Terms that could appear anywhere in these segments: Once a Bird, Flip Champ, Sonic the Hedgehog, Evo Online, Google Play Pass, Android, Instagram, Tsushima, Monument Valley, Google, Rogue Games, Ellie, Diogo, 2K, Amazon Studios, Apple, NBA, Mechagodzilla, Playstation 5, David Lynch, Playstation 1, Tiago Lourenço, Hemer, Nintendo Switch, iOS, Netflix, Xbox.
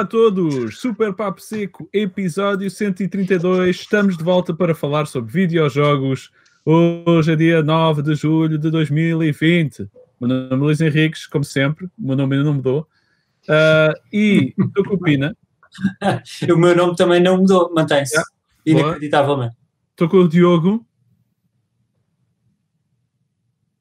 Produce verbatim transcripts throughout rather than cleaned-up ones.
Olá a todos, Super Papo Seco, episódio cento e trinta e dois, estamos de volta para falar sobre videojogos. Hoje é dia nove de julho de dois mil e vinte. Meu nome é Luís Henriques, como sempre, o meu nome ainda não mudou, uh, e estou com o Pina. O meu nome também não mudou, mantém-se, yeah. Inacreditavelmente. Estou com o Diogo.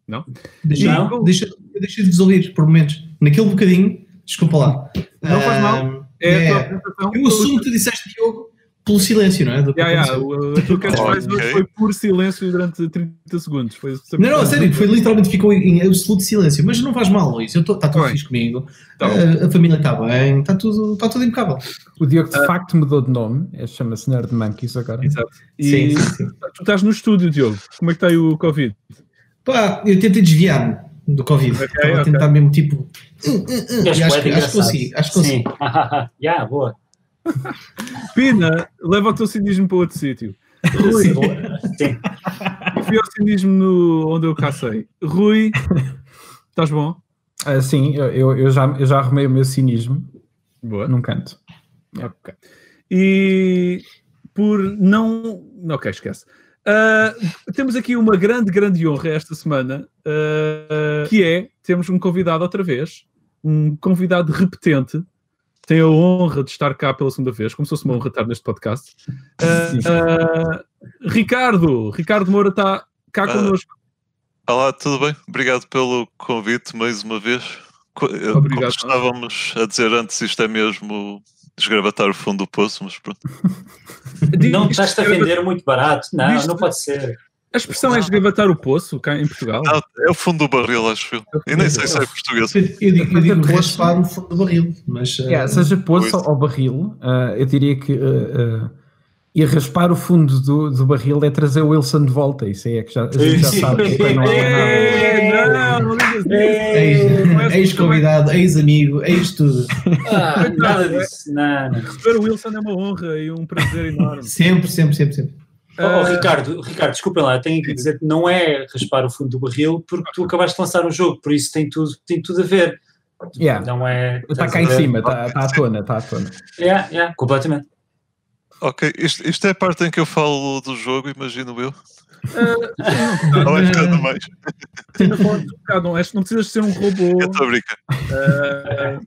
Não? Não. Deixa-te deixa desolir por momentos, naquele bocadinho. Desculpa lá. Não faz mal. É, é. A tua eu assumo que tu disseste Diogo pelo silêncio, não é? Do yeah, yeah. O, a tua cara okay. Hoje foi por silêncio durante trinta segundos. Foi não, não, sério, foi, literalmente ficou em absoluto silêncio. Mas não faz mal, Luís. Está tudo fixe comigo. Tá a, a família está bem. Está tudo, tá tudo impecável. O Diogo, de ah. facto, mudou de nome. Chama-se Nerd Monkeys agora. Exato. E sim, sim, sim. Tu estás no estúdio, Diogo. Como é que está aí o Covid? Pá, eu tentei desviar-me do Covid, okay, estava okay. a tentar mesmo tipo uh, uh, uh, acho, acho que consigo, acho que consigo. Yeah, boa. Pina, leva o teu cinismo para outro sítio. Rui, sim, sim. Eu fui ao cinismo no, onde eu cacei. Rui, estás bom? Uh, sim, eu, eu, já, eu já arrumei o meu cinismo. Boa. Num canto. Yeah. Okay. E por não... Ok, esquece. Uh, temos aqui uma grande, grande honra esta semana, uh, que é, temos um convidado outra vez, um convidado repetente, tem a honra de estar cá pela segunda vez, como se fosse uma honra estar neste podcast. Uh, uh, Ricardo, Ricardo Moura está cá uh, connosco. Olá, tudo bem? Obrigado pelo convite mais uma vez. Obrigado. Como estávamos a dizer antes, isto é mesmo... Desgravatar o fundo do poço, mas pronto. Não te estás a vender muito barato, não, diz-te, não pode ser. A expressão não. É desgravatar o poço, cá em Portugal? Não, é o fundo do barril, acho eu. Eu nem sei se é português. Eu, eu digo, eu digo raspar o fundo do barril, mas... Yeah, seja poço ou barril, uh, eu diria que uh, uh, ir raspar o fundo do, do barril é trazer o Wilson de volta, isso aí é que já, a gente já sabe. Não, não digas isso. Ex-convidado, ex-amigo, ex-tudo. Ah, nada disso. Receber o Wilson é uma honra e um prazer enorme. Sempre, sempre, sempre, sempre. Oh, Ricardo, Ricardo, desculpem lá, tenho que dizer que não é raspar o fundo do barril porque tu acabaste de lançar um jogo, por isso tem tudo, tem tudo a ver. Yeah. Não é, está cá em cima, está, está à tona, está à tona. É, yeah, é, yeah, completamente. Ok, isto, isto é a parte em que eu falo do jogo, imagino eu. Uh, não é nada mais. Não, não precisas ser um robô. Eu estou a brincar. Uh,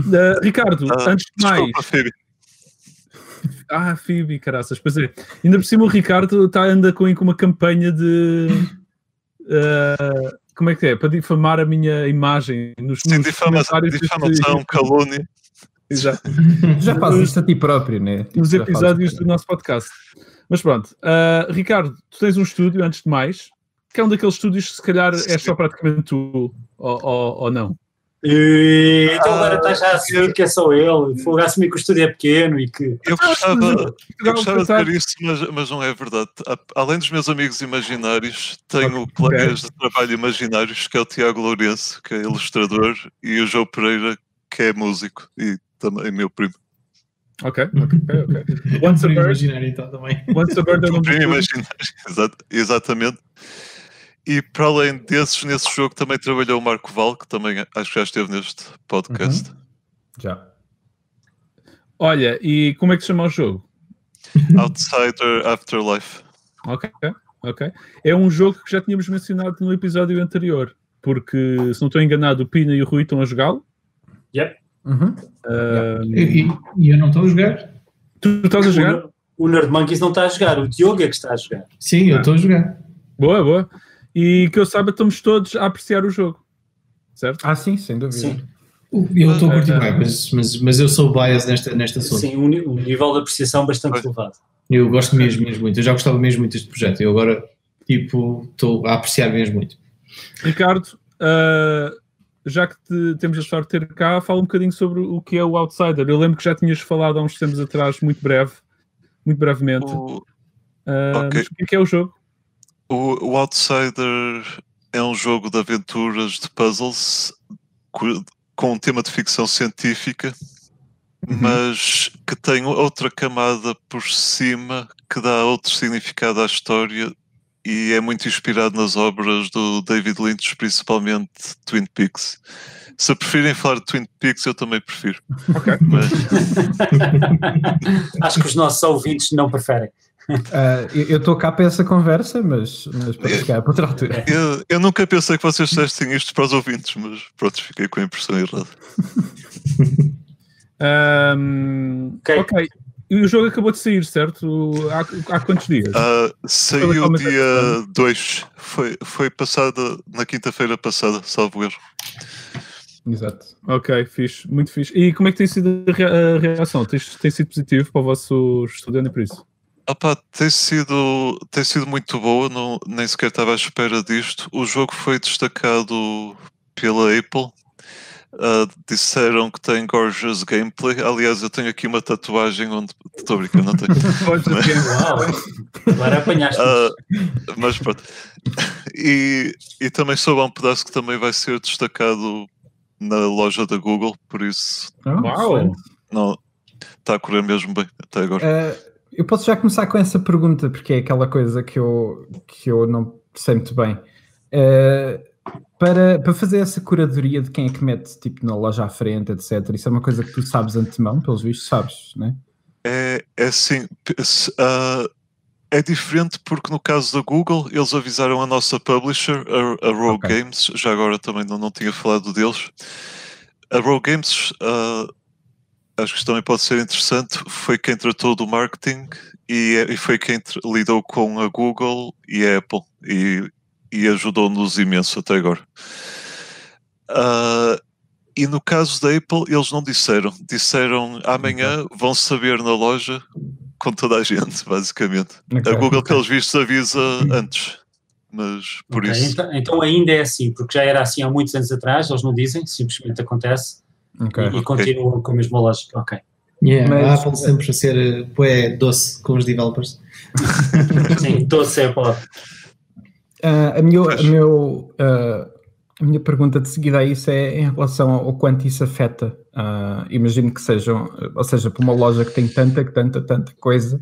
uh, Ricardo, uh, antes de mais. Desculpa, Phoebe. Ah, Phoebe, caraças. Pois é. Ainda por cima, o Ricardo tá, anda com uma campanha de. Uh, como é que é? Para difamar a minha imagem nos meus comentários. Sim, difamação, de... calúnia. Exato. Já fazes isto a ti próprio, né? Nos episódios do nosso podcast. Mas pronto, uh, Ricardo, tu tens um estúdio, antes de mais, que é um daqueles estúdios que se calhar é só praticamente tu, ou, ou, ou não? E, então ah, agora estás já a assumir que é só ele, vou assumir que o estúdio é pequeno e que... Eu gostava, eu gostava de ter isso, mas, mas não é verdade. Além dos meus amigos imaginários, tenho okay. colegas de trabalho imaginários, que é o Tiago Lourenço, que é ilustrador, e o João Pereira, que é músico, e também meu primo. Ok, ok, ok. Once a bird, então, também. Once a bird, eu Exato, exatamente. E para além desses, nesse jogo também trabalhou o Marco Val, que também acho que já esteve neste podcast. Uh-huh. Já. Olha, e como é que se chama o jogo? Outsider Afterlife. Ok, ok. É um jogo que já tínhamos mencionado no episódio anterior, porque, se não estou enganado, o Pina e o Rui estão a jogá-lo. Yep. Uhum. Uhum. E, e eu não estou a jogar. Tu estás a jogar? O, o Nerd Monkeys não está a jogar, o Diogo é que está a jogar. Sim, eu estou ah. a jogar. Boa, boa. E que eu saiba, estamos todos a apreciar o jogo, certo? Ah, sim, sem dúvida. Sim. Eu estou a curtir ah, bem, mas, mas, mas eu sou biased nesta, nesta assunto. Sim, o um, um nível de apreciação bastante elevado. Eu gosto mesmo, mesmo muito. Eu já gostava mesmo muito deste projeto. Eu agora, tipo, estou a apreciar mesmo muito. Ricardo, uh... já que te, temos a sorte de ter cá, fala um bocadinho sobre o que é o Outsider. Eu lembro que já tinhas falado há uns tempos atrás, muito breve, muito brevemente. O... Uh, okay. Mas o que é o jogo? O, o Outsider é um jogo de aventuras, de puzzles, com um tema de ficção científica, uhum. mas que tem outra camada por cima que dá outro significado à história. E é muito inspirado nas obras do David Lynch, principalmente Twin Peaks. Se preferirem falar de Twin Peaks, eu também prefiro. Ok. Mas... acho que os nossos ouvintes não preferem. Uh, eu estou cá para essa conversa, mas, mas para ficar para outra altura. Eu, eu nunca pensei que vocês dissessem isto para os ouvintes, mas pronto, fiquei com a impressão errada. um, ok. okay. E o jogo acabou de sair, certo? Há, há quantos dias? Uh, saiu dia dois. Foi, foi passado na quinta-feira passada, salvo erro. Exato. Ok, fixe. Muito fixe. E como é que tem sido a reação? Tem, tem sido positivo para o vosso estudante por isso? Ah pá, tem sido, tem sido muito boa. Não, nem sequer estava à espera disto. O jogo foi destacado pela Apple. Uh, disseram que tem gorgeous gameplay. Aliás, eu tenho aqui uma tatuagem onde... Estou brincando, não tenho. Mas... Agora apanhaste. Uh, mas pronto. E, e também soube há um pedaço que também vai ser destacado na loja da Google, por isso... Uau! Não, está a correr mesmo bem até agora. Uh, eu posso já começar com essa pergunta, porque é aquela coisa que eu, que eu não sei muito bem. Uh, Para, para fazer essa curadoria de quem é que mete tipo na loja à frente, etcétera. Isso é uma coisa que tu sabes antemão, pelos vistos, sabes, não é? É, é sim. Uh, é diferente porque no caso da Google, eles avisaram a nossa publisher, a, a Rogue okay. Games, já agora também não, não tinha falado deles. A Rogue Games, uh, acho que isto também pode ser interessante, foi quem tratou do marketing e, e foi quem lidou com a Google e a Apple. E, e ajudou-nos imenso até agora. Uh, e no caso da Apple, eles não disseram. Disseram, amanhã vão saber na loja com toda a gente, basicamente. Okay, a Google, okay. pelos vistos, avisa antes. Mas por okay, isso... Então, então ainda é assim, porque já era assim há muitos anos atrás, eles não dizem, simplesmente acontece. Okay. E, okay. e continuam com a mesma lógica. Ok. Yeah, mas... A Apple sempre a ser poé doce com os developers. Sim, doce é a palavra. Uh, a, meu, a, meu, uh, a minha pergunta de seguida a isso é em relação ao quanto isso afeta. Uh, imagino que sejam, ou seja, para uma loja que tem tanta, tanta, tanta coisa,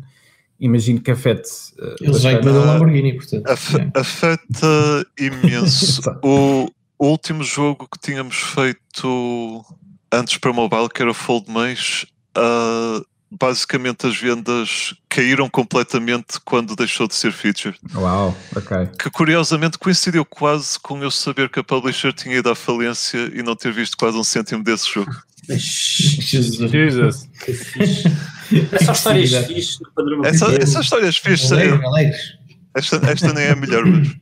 imagino que afete. Uh, Eles já incluíram o Lamborghini, portanto. Af é. Afeta imenso. o, o último jogo que tínhamos feito antes para mobile, que era o Fold Mesh, uh, basicamente as vendas caíram completamente quando deixou de ser feature. Uau, ok. Que curiosamente coincidiu quase com eu saber que a publisher tinha ido à falência e não ter visto quase um cêntimo desse jogo. Jesus. Jesus. Que fixe. É só histórias fixes. É só, é só histórias fixes. Esta, esta nem é a melhor. Mas...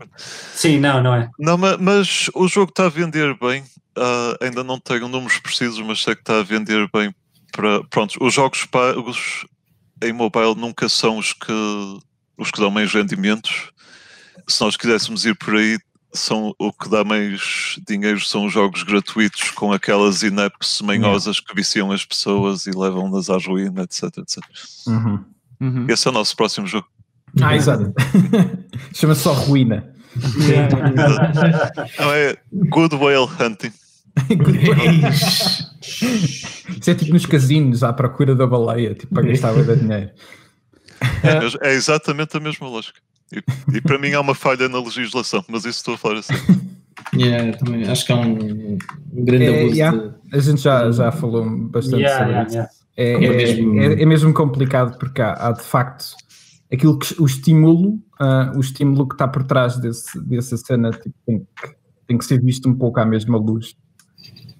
Sim, não, não é. Não, mas, mas o jogo está a vender bem. Uh, ainda não tenho números precisos, mas sei que está a vender bem. Para, pronto, os jogos pagos em mobile nunca são os que, os que dão mais rendimentos. Se nós quiséssemos ir por aí, são, o que dá mais dinheiro são os jogos gratuitos com aquelas in-apps manhosas que viciam as pessoas e levam-nas à ruína, etc, etcétera. Uhum. Uhum. Esse é o nosso próximo jogo. Ah, exato. Chama-se só Ruína. Não, é Good Whale Hunting. Isso é tipo nos casinos à procura da baleia, tipo para gastar o dinheiro. É, é exatamente a mesma lógica. E, e para mim há uma falha na legislação, mas isso estou a falar assim. Yeah, também acho que é um grande é, abuso. Yeah. De... A gente já, já falou bastante yeah, sobre yeah, isso. Yeah. É, é, mesmo... É, é mesmo complicado porque há, há de facto aquilo que o estímulo, uh, o estímulo que está por trás desse, dessa cena tipo, tem, que, tem que ser visto um pouco à mesma luz.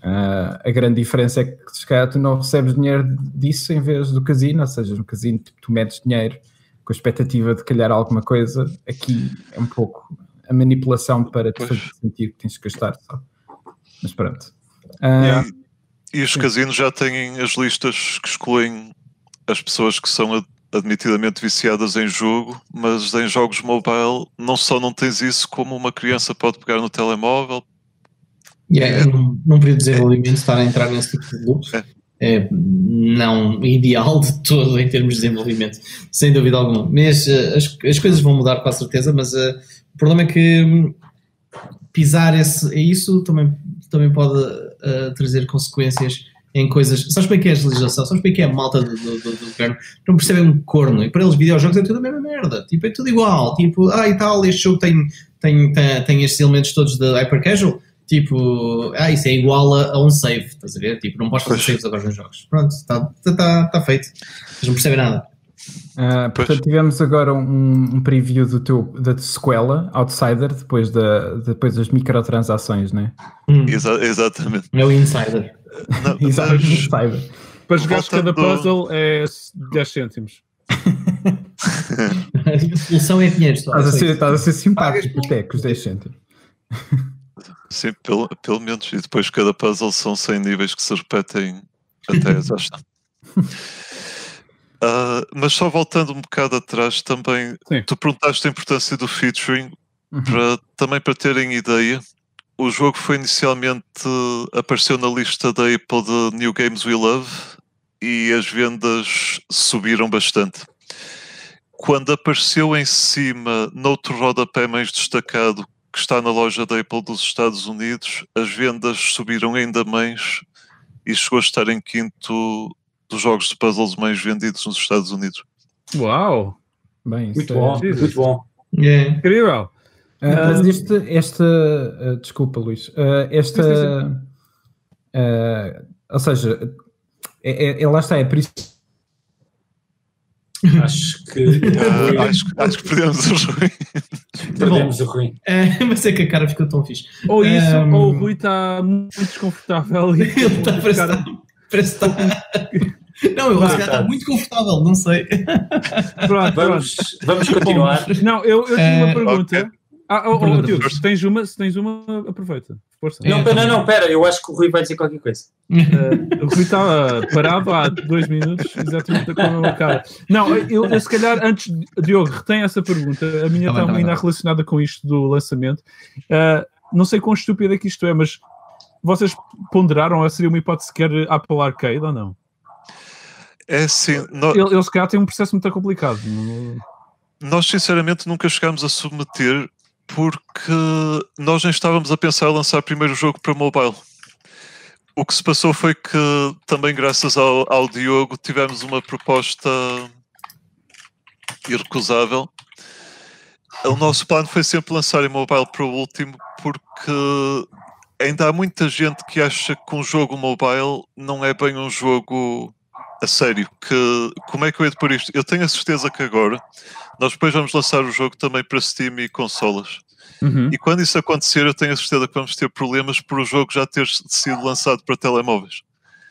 Uh, a grande diferença é que se calhar tu não recebes dinheiro disso em vez do casino, ou seja, no casino tipo, tu metes dinheiro com a expectativa de calhar alguma coisa, aqui é um pouco a manipulação para te fazer sentir que tens que gastar só. Mas pronto. Uh, e, e os casinos já têm as listas que excluem as pessoas que são ad admitidamente viciadas em jogo, mas em jogos mobile não só não tens isso, como uma criança pode pegar no telemóvel. Yeah, num, num período de desenvolvimento estar a entrar nesse tipo de loops é não ideal de todo em termos de desenvolvimento, sem dúvida alguma, mas uh, as, as coisas vão mudar com a certeza, mas uh, o problema é que um, pisar esse, isso também, também pode uh, trazer consequências em coisas, sabes bem que é a legislação, sabes bem que é a malta do, do, do, do governo, não percebem um corno, e para eles videojogos é tudo a mesma merda, tipo, é tudo igual, tipo, ah e tal, este jogo tem, tem, tem, tem estes elementos todos de hyper casual. Tipo, ah, isso é igual a, a um save, estás a ver? Tipo, não podes fazer pois. saves agora nos jogos. Pronto, está tá, tá feito. Vocês não percebem nada. Uh, portanto, tivemos agora um, um preview do teu, da sequela, Outsider, depois, da, depois das microtransações, não é? Hum. Exa- exatamente. Meu Insider. Não, exatamente, mas... Insider. Para jogar cada puzzle é dez cêntimos. A solução é dinheiro. Estás a ser, estás a ser simpático, até com os dez cêntimos. Sim, pelo, pelo menos. E depois cada puzzle são cem níveis que se repetem até a exaustão. Uh, mas só voltando um bocado atrás também, Sim. tu perguntaste a importância do featuring, uhum. para, também para terem ideia, o jogo foi inicialmente, apareceu na lista da Apple de New Games We Love e as vendas subiram bastante. Quando apareceu em cima, noutro rodapé mais destacado, que está na loja da Apple dos Estados Unidos, as vendas subiram ainda mais e chegou a estar em quinto... dos jogos de puzzles mais vendidos nos Estados Unidos. Uau! Bem, muito bom, é... muito bom. Yeah. Incrível! Uh, mas este, esta... Uh, desculpa, Luís. Uh, esta... Uh, ou seja, é, é, lá está, é por isso... Acho que... Uh, acho, acho que perdemos o Rui. Perdemos o Rui. É, mas é que a cara ficou tão fixe. Ou isso, um... ou o Rui está muito desconfortável. Ele está prestando... Parece que está... Não, eu acho que está muito confortável, não sei. Pronto, vamos, vamos continuar. Não, eu, eu tinha uma pergunta. Okay. Ah, oh, oh, Diogo, se tens uma, se tens uma, aproveita. Força. Não, não, não, pera, eu acho que o Rui vai dizer qualquer coisa. Uh, o Rui estava parado há dois minutos, exatamente com a mesma cara. Não, eu, eu se calhar, antes, Diogo, retém essa pergunta. A minha está ainda bem. relacionada com isto do lançamento. Uh, não sei quão estúpida é que isto é, mas... Vocês ponderaram, seria uma hipótese sequer Apple Arcade ou não? É sim. Nós... Eles cá têm um processo muito complicado. Nós sinceramente nunca chegámos a submeter porque nós nem estávamos a pensar em lançar primeiro o jogo para mobile. O que se passou foi que também graças ao, ao Diogo tivemos uma proposta irrecusável. O nosso plano foi sempre lançar em mobile para o último porque... Ainda há muita gente que acha que um jogo mobile não é bem um jogo a sério. Que, como é que eu ia pôr isto? Eu tenho a certeza que agora, nós depois vamos lançar o jogo também para Steam e consolas. Uhum. E quando isso acontecer, eu tenho a certeza que vamos ter problemas por o jogo já ter sido lançado para telemóveis.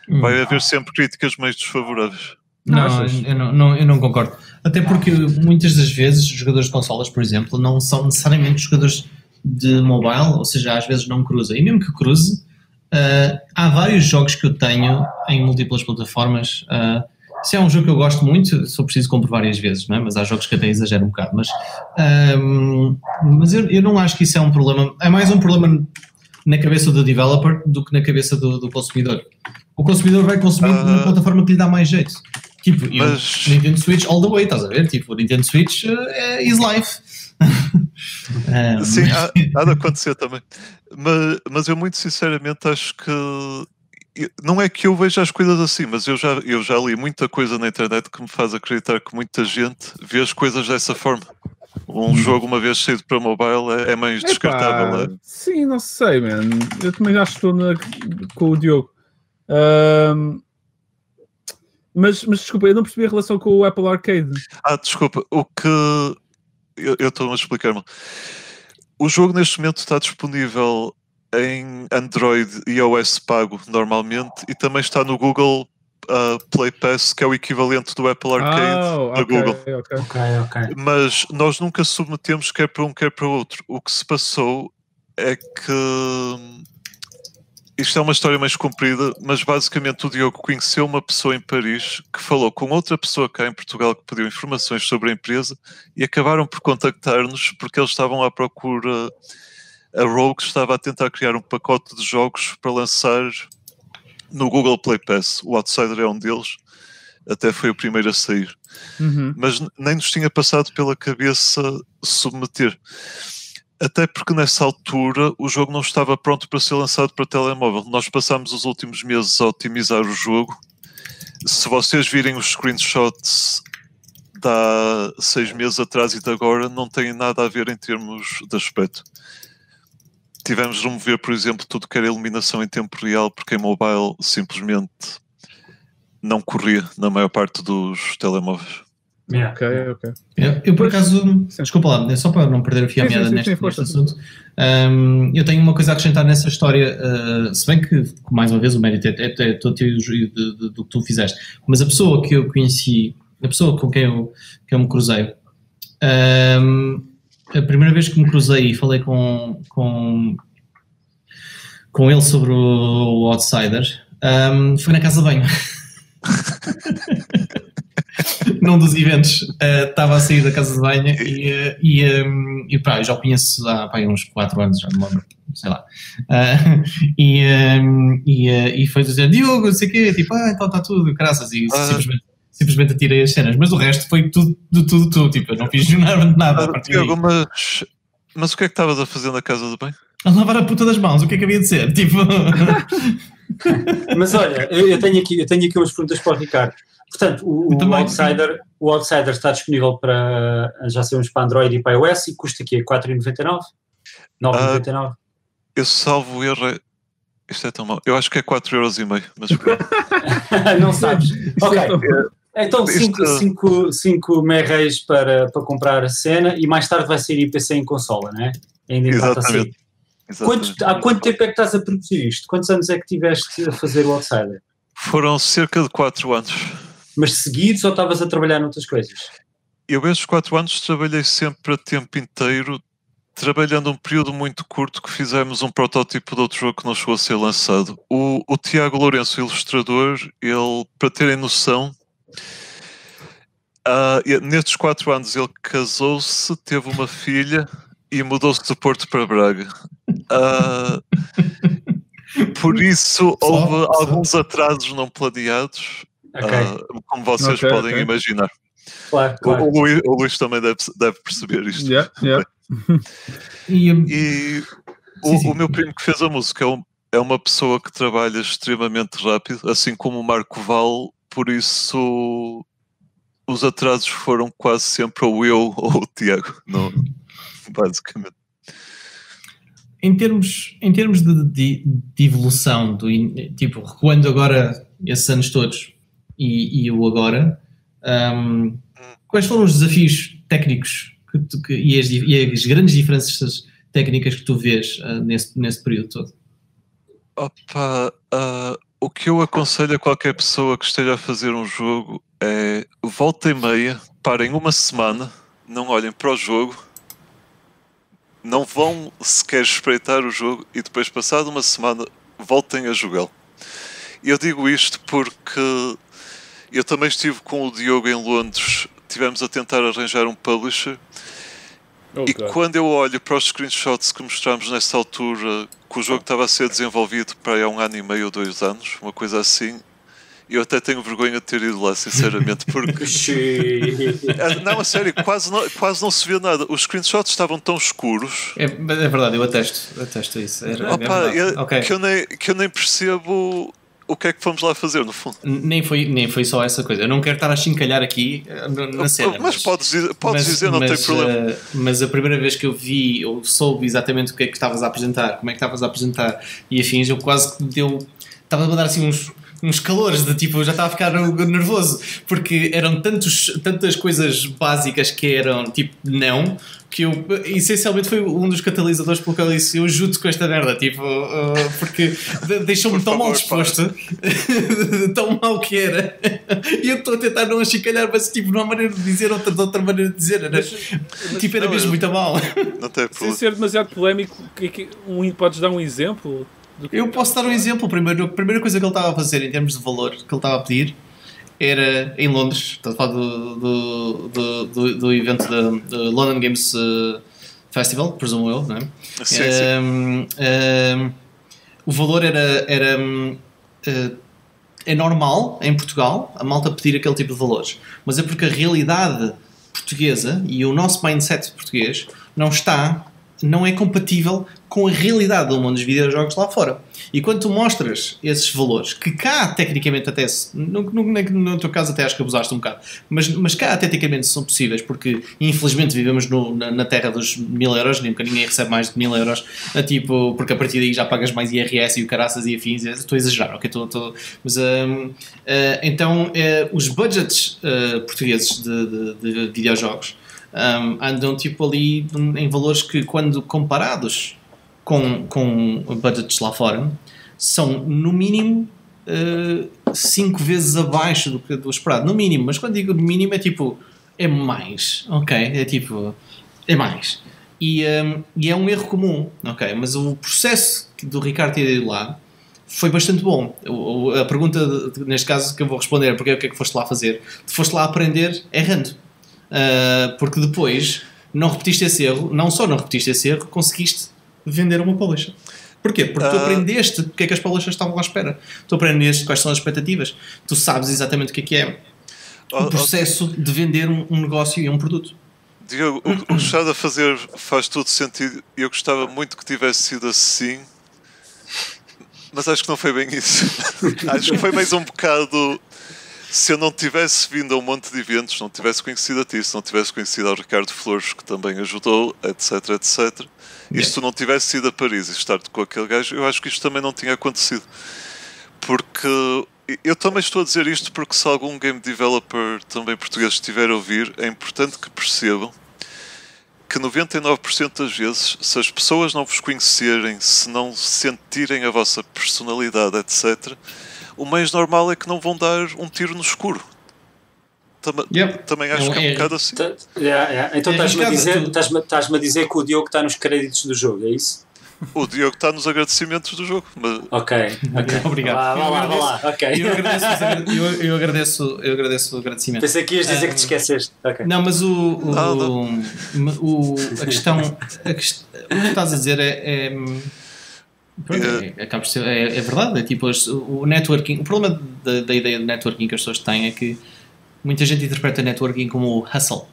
Uhum. Vai haver sempre críticas mais desfavoráveis. Não, eu não, não, eu não concordo. Até porque muitas das vezes, os jogadores de consolas, por exemplo, não são necessariamente jogadores... de mobile, ou seja, às vezes não cruza. E mesmo que cruze, uh, há vários jogos que eu tenho em múltiplas plataformas. Uh, se é um jogo que eu gosto muito, só preciso comprar várias vezes, não é? Mas há jogos que até exagero um bocado. Mas, uh, mas eu, eu não acho que isso é um problema. É mais um problema na cabeça do developer do que na cabeça do, do consumidor. O consumidor vai consumir uh... na plataforma que lhe dá mais jeito. Tipo, mas... eu, Nintendo Switch all the way, estás a ver? Tipo, o Nintendo Switch uh, is life. um... Sim, há, há de acontecer também, mas, mas eu muito sinceramente acho que não é que eu veja as coisas assim, mas eu já, eu já li muita coisa na internet que me faz acreditar que muita gente vê as coisas dessa forma. Um jogo uma vez saído para mobile é, é mais Epa, descartável, é? Sim, não sei, man. Eu também já estou na, com o Diogo. um... mas, mas desculpa, eu não percebi a relação com o Apple Arcade. Ah, desculpa, o que... Eu estou a explicar-me. O jogo neste momento está disponível em Android e iOS pago normalmente e também está no Google uh, Play Pass, que é o equivalente do Apple Arcade oh, da okay, Google. Okay. Okay, okay. Mas nós nunca submetemos quer para um, quer para o outro. O que se passou é que... Isto é uma história mais comprida, mas basicamente o Diogo conheceu uma pessoa em Paris que falou com outra pessoa cá em Portugal que pediu informações sobre a empresa e acabaram por contactar-nos porque eles estavam à procura... A Rogue estava a tentar criar um pacote de jogos para lançar no Google Play Pass. O Outsider é um deles, até foi o primeiro a sair. Uhum. Mas nem nos tinha passado pela cabeça submeter. Até porque nessa altura o jogo não estava pronto para ser lançado para telemóvel. Nós passámos os últimos meses a otimizar o jogo. Se vocês virem os screenshots de há seis meses atrás e de agora, não tem nada a ver em termos de aspecto. tivemos de remover, por exemplo, tudo que era eliminação em tempo real, porque em mobile simplesmente não corria na maior parte dos telemóveis. Yeah. Ok, ok. Eu, eu por acaso, sim. desculpa lá, só para não perder o fio à meada neste, sim, neste assunto, um, eu tenho uma coisa a acrescentar nessa história, uh, se bem que, mais uma vez, o mérito é, é, é, é todo teu juízo do que tu fizeste, mas a pessoa que eu conheci, a pessoa com quem eu, que eu me cruzei, um, a primeira vez que me cruzei e falei com, com, com ele sobre o, o Outsider, um, foi na casa de banho. Num dos eventos, estava uh, a sair da casa de banho e, e, um, e pá, eu já o conheço há pá, uns quatro anos, já não lembro, sei lá. Uh, e, um, e, uh, e foi dizer, Diogo, não sei o quê, tipo, ah, então está tudo, graças, e ah. simplesmente, simplesmente atirei as cenas, mas o resto foi tudo, tudo, tudo, tudo tipo, eu não fiz nada a partir daí. Diogo, mas, mas o que é que estavas a fazer na casa de banho? A lavar a puta das mãos, o que é que havia de ser? Tipo... Mas olha, eu, eu, tenho aqui, eu tenho aqui umas perguntas para o Ricardo. Portanto, o, o, Outsider, o Outsider está disponível para, já sabemos, para Android e para iOS e custa aqui quatro e noventa e nove? nove e noventa e nove? Uh, eu salvo erro, isto é tão mau, eu acho que é quatro euros e meio, mas... Não sabes. Ok, então cinco merreis para, para comprar a cena e mais tarde vai sair em P C em consola, não é? Ainda exatamente. Quantos, há quanto tempo é que estás a produzir isto? Quantos anos é que tiveste a fazer o Outsider? Foram cerca de quatro anos. Mas seguidos ou estavas a trabalhar noutras coisas? Eu, esses quatro anos, trabalhei sempre a tempo inteiro, trabalhando um período muito curto que fizemos um protótipo de outro jogo que não chegou a ser lançado. O, o Tiago Lourenço, ilustrador, ele, para terem noção, uh, nestes quatro anos ele casou-se, teve uma filha e mudou-se de Porto para Braga. Uh, por isso houve só, alguns só. atrasos não planeados. Okay. Uh, como vocês okay, podem okay. imaginar. Claro, claro. O, o, o Luís também deve, deve perceber isto. Yeah, yeah. e e o, sim, sim. o meu primo que fez a música é, um, é uma pessoa que trabalha extremamente rápido, assim como o Marco Val, por isso os atrasos foram quase sempre ou eu ou o Tiago, não, basicamente. Em termos, em termos de, de, de evolução, do, tipo, recuando agora esses anos todos e, e o agora, um, quais foram os desafios técnicos que tu, que, e, as, e as grandes diferenças técnicas que tu vês uh, nesse, nesse período todo? Opa, uh, o que eu aconselho a qualquer pessoa que esteja a fazer um jogo é volta e meia, parem uma semana, não olhem para o jogo, não vão sequer espreitar o jogo e depois, passado uma semana, voltem a jogá-lo. Eu digo isto porque eu também estive com o Diogo em Londres, estivemos a tentar arranjar um publisher, oh, e God. quando eu olho para os screenshots que mostramos nessa altura, que o jogo estava a ser desenvolvido para há um ano e meio ou dois anos, uma coisa assim, eu até tenho vergonha de ter ido lá, sinceramente, porque... Não, a sério, quase não, quase não se via nada. Os screenshots estavam tão escuros... É, é verdade, eu atesto, atesto isso. É, opa, é eu, okay. que, eu nem, que eu nem percebo o que é que fomos lá fazer, no fundo. Nem foi, nem foi só essa coisa. Eu não quero estar a chincalhar aqui na cena. Mas, mas podes, podes mas, dizer, não mas, tem problema. Uh, mas a primeira vez que eu vi, eu soube exatamente o que é que estavas a apresentar, como é que estavas a apresentar e afins, eu quase que me deu... Estava a dar assim uns... uns calores, de tipo, eu já estava a ficar nervoso, porque eram tantos, tantas coisas básicas que eram tipo, não, que eu, essencialmente foi um dos catalisadores pelo que eu disse, eu junto com esta merda, tipo, uh, porque deixou-me Por tão favor, mal disposto, tão mal que era, e eu estou a tentar não achicalhar, mas tipo, não há maneira de dizer, outra, de outra maneira de dizer, era, mas, tipo, era não, mesmo eu, muito mal. Não tem problema. Sem ser demasiado polémico, que, que, um, podes dar um exemplo? Eu posso dar um exemplo. Primeiro, a primeira coisa que ele estava a fazer em termos de valor, que ele estava a pedir, era em Londres, estava a falar do, do, do, do, do evento da London Games Festival, presumo eu, não é? Sim, um, sim. Um, o valor era, era um, é normal em Portugal a malta pedir aquele tipo de valores, mas é porque a realidade portuguesa e o nosso mindset português não está não é compatível com a realidade do mundo dos videojogos lá fora. E quando tu mostras esses valores, que cá tecnicamente até, no, no, no teu caso até acho que abusaste um bocado, mas, mas cá tecnicamente são possíveis, porque infelizmente vivemos no, na, na terra dos mil euros, nem porque ninguém recebe mais de mil euros, a, tipo, porque a partir daí já pagas mais I R S e o caraças e afins, estou a exagerar, ok? Tô, tô, mas, uh, uh, então uh, os budgets uh, portugueses de, de, de videojogos Um, andam tipo ali em valores que, quando comparados com, com budgets lá fora, são no mínimo cinco uh, vezes abaixo do que do esperado, no mínimo. Mas quando digo no mínimo é tipo, é mais, ok? É tipo, é mais, e, um, e é um erro comum, ok? Mas o processo do Ricardo ter ido lá foi bastante bom. O, a pergunta de, neste caso que eu vou responder é: porque o que é que foste lá fazer? Foste lá aprender errando. Uh, porque depois não repetiste esse erro, não só não repetiste esse erro, conseguiste vender uma publisher. Porquê? Porque uh... tu aprendeste o que é que as publishers estavam à espera, tu aprendeste quais são as expectativas, tu sabes exatamente o que é que é o uh, processo uh... de vender um, um negócio e um produto. Diogo, o que estás a fazer faz todo sentido, e eu gostava muito que tivesse sido assim, mas acho que não foi bem isso. Acho que foi mais um bocado... Se eu não tivesse vindo a um monte de eventos, não tivesse conhecido a ti, se não tivesse conhecido ao Ricardo Flores, que também ajudou, etc, etc, e se tu não tivesse ido a Paris e estar com aquele gajo, eu acho que isto também não tinha acontecido. Porque eu também estou a dizer isto porque, se algum game developer também português estiver a ouvir, é importante que percebam que noventa e nove por cento das vezes, se as pessoas não vos conhecerem, se não sentirem a vossa personalidade, etcétera, o mais normal é que não vão dar um tiro no escuro. Também, yep. também acho é, que é um bocado assim. Tá, yeah, yeah. Então estás-me é a dizer, estás-me, estás-me a dizer que o Diogo está nos créditos do jogo, é isso? O Diogo está nos agradecimentos do jogo. Mas... Ok, okay. Obrigado. Vá lá, vá lá, lá, lá. Okay. Eu, agradeço, eu, eu, agradeço, eu agradeço o agradecimento. Pensei que ias dizer um, que te esqueceste. Okay. Não, mas o, o, não, não. o, o a questão... A quest... O que estás a dizer é... é... Pronto, é, é, é verdade, é tipo o networking. O problema da, da ideia de networking que as pessoas têm é que muita gente interpreta networking como hustle,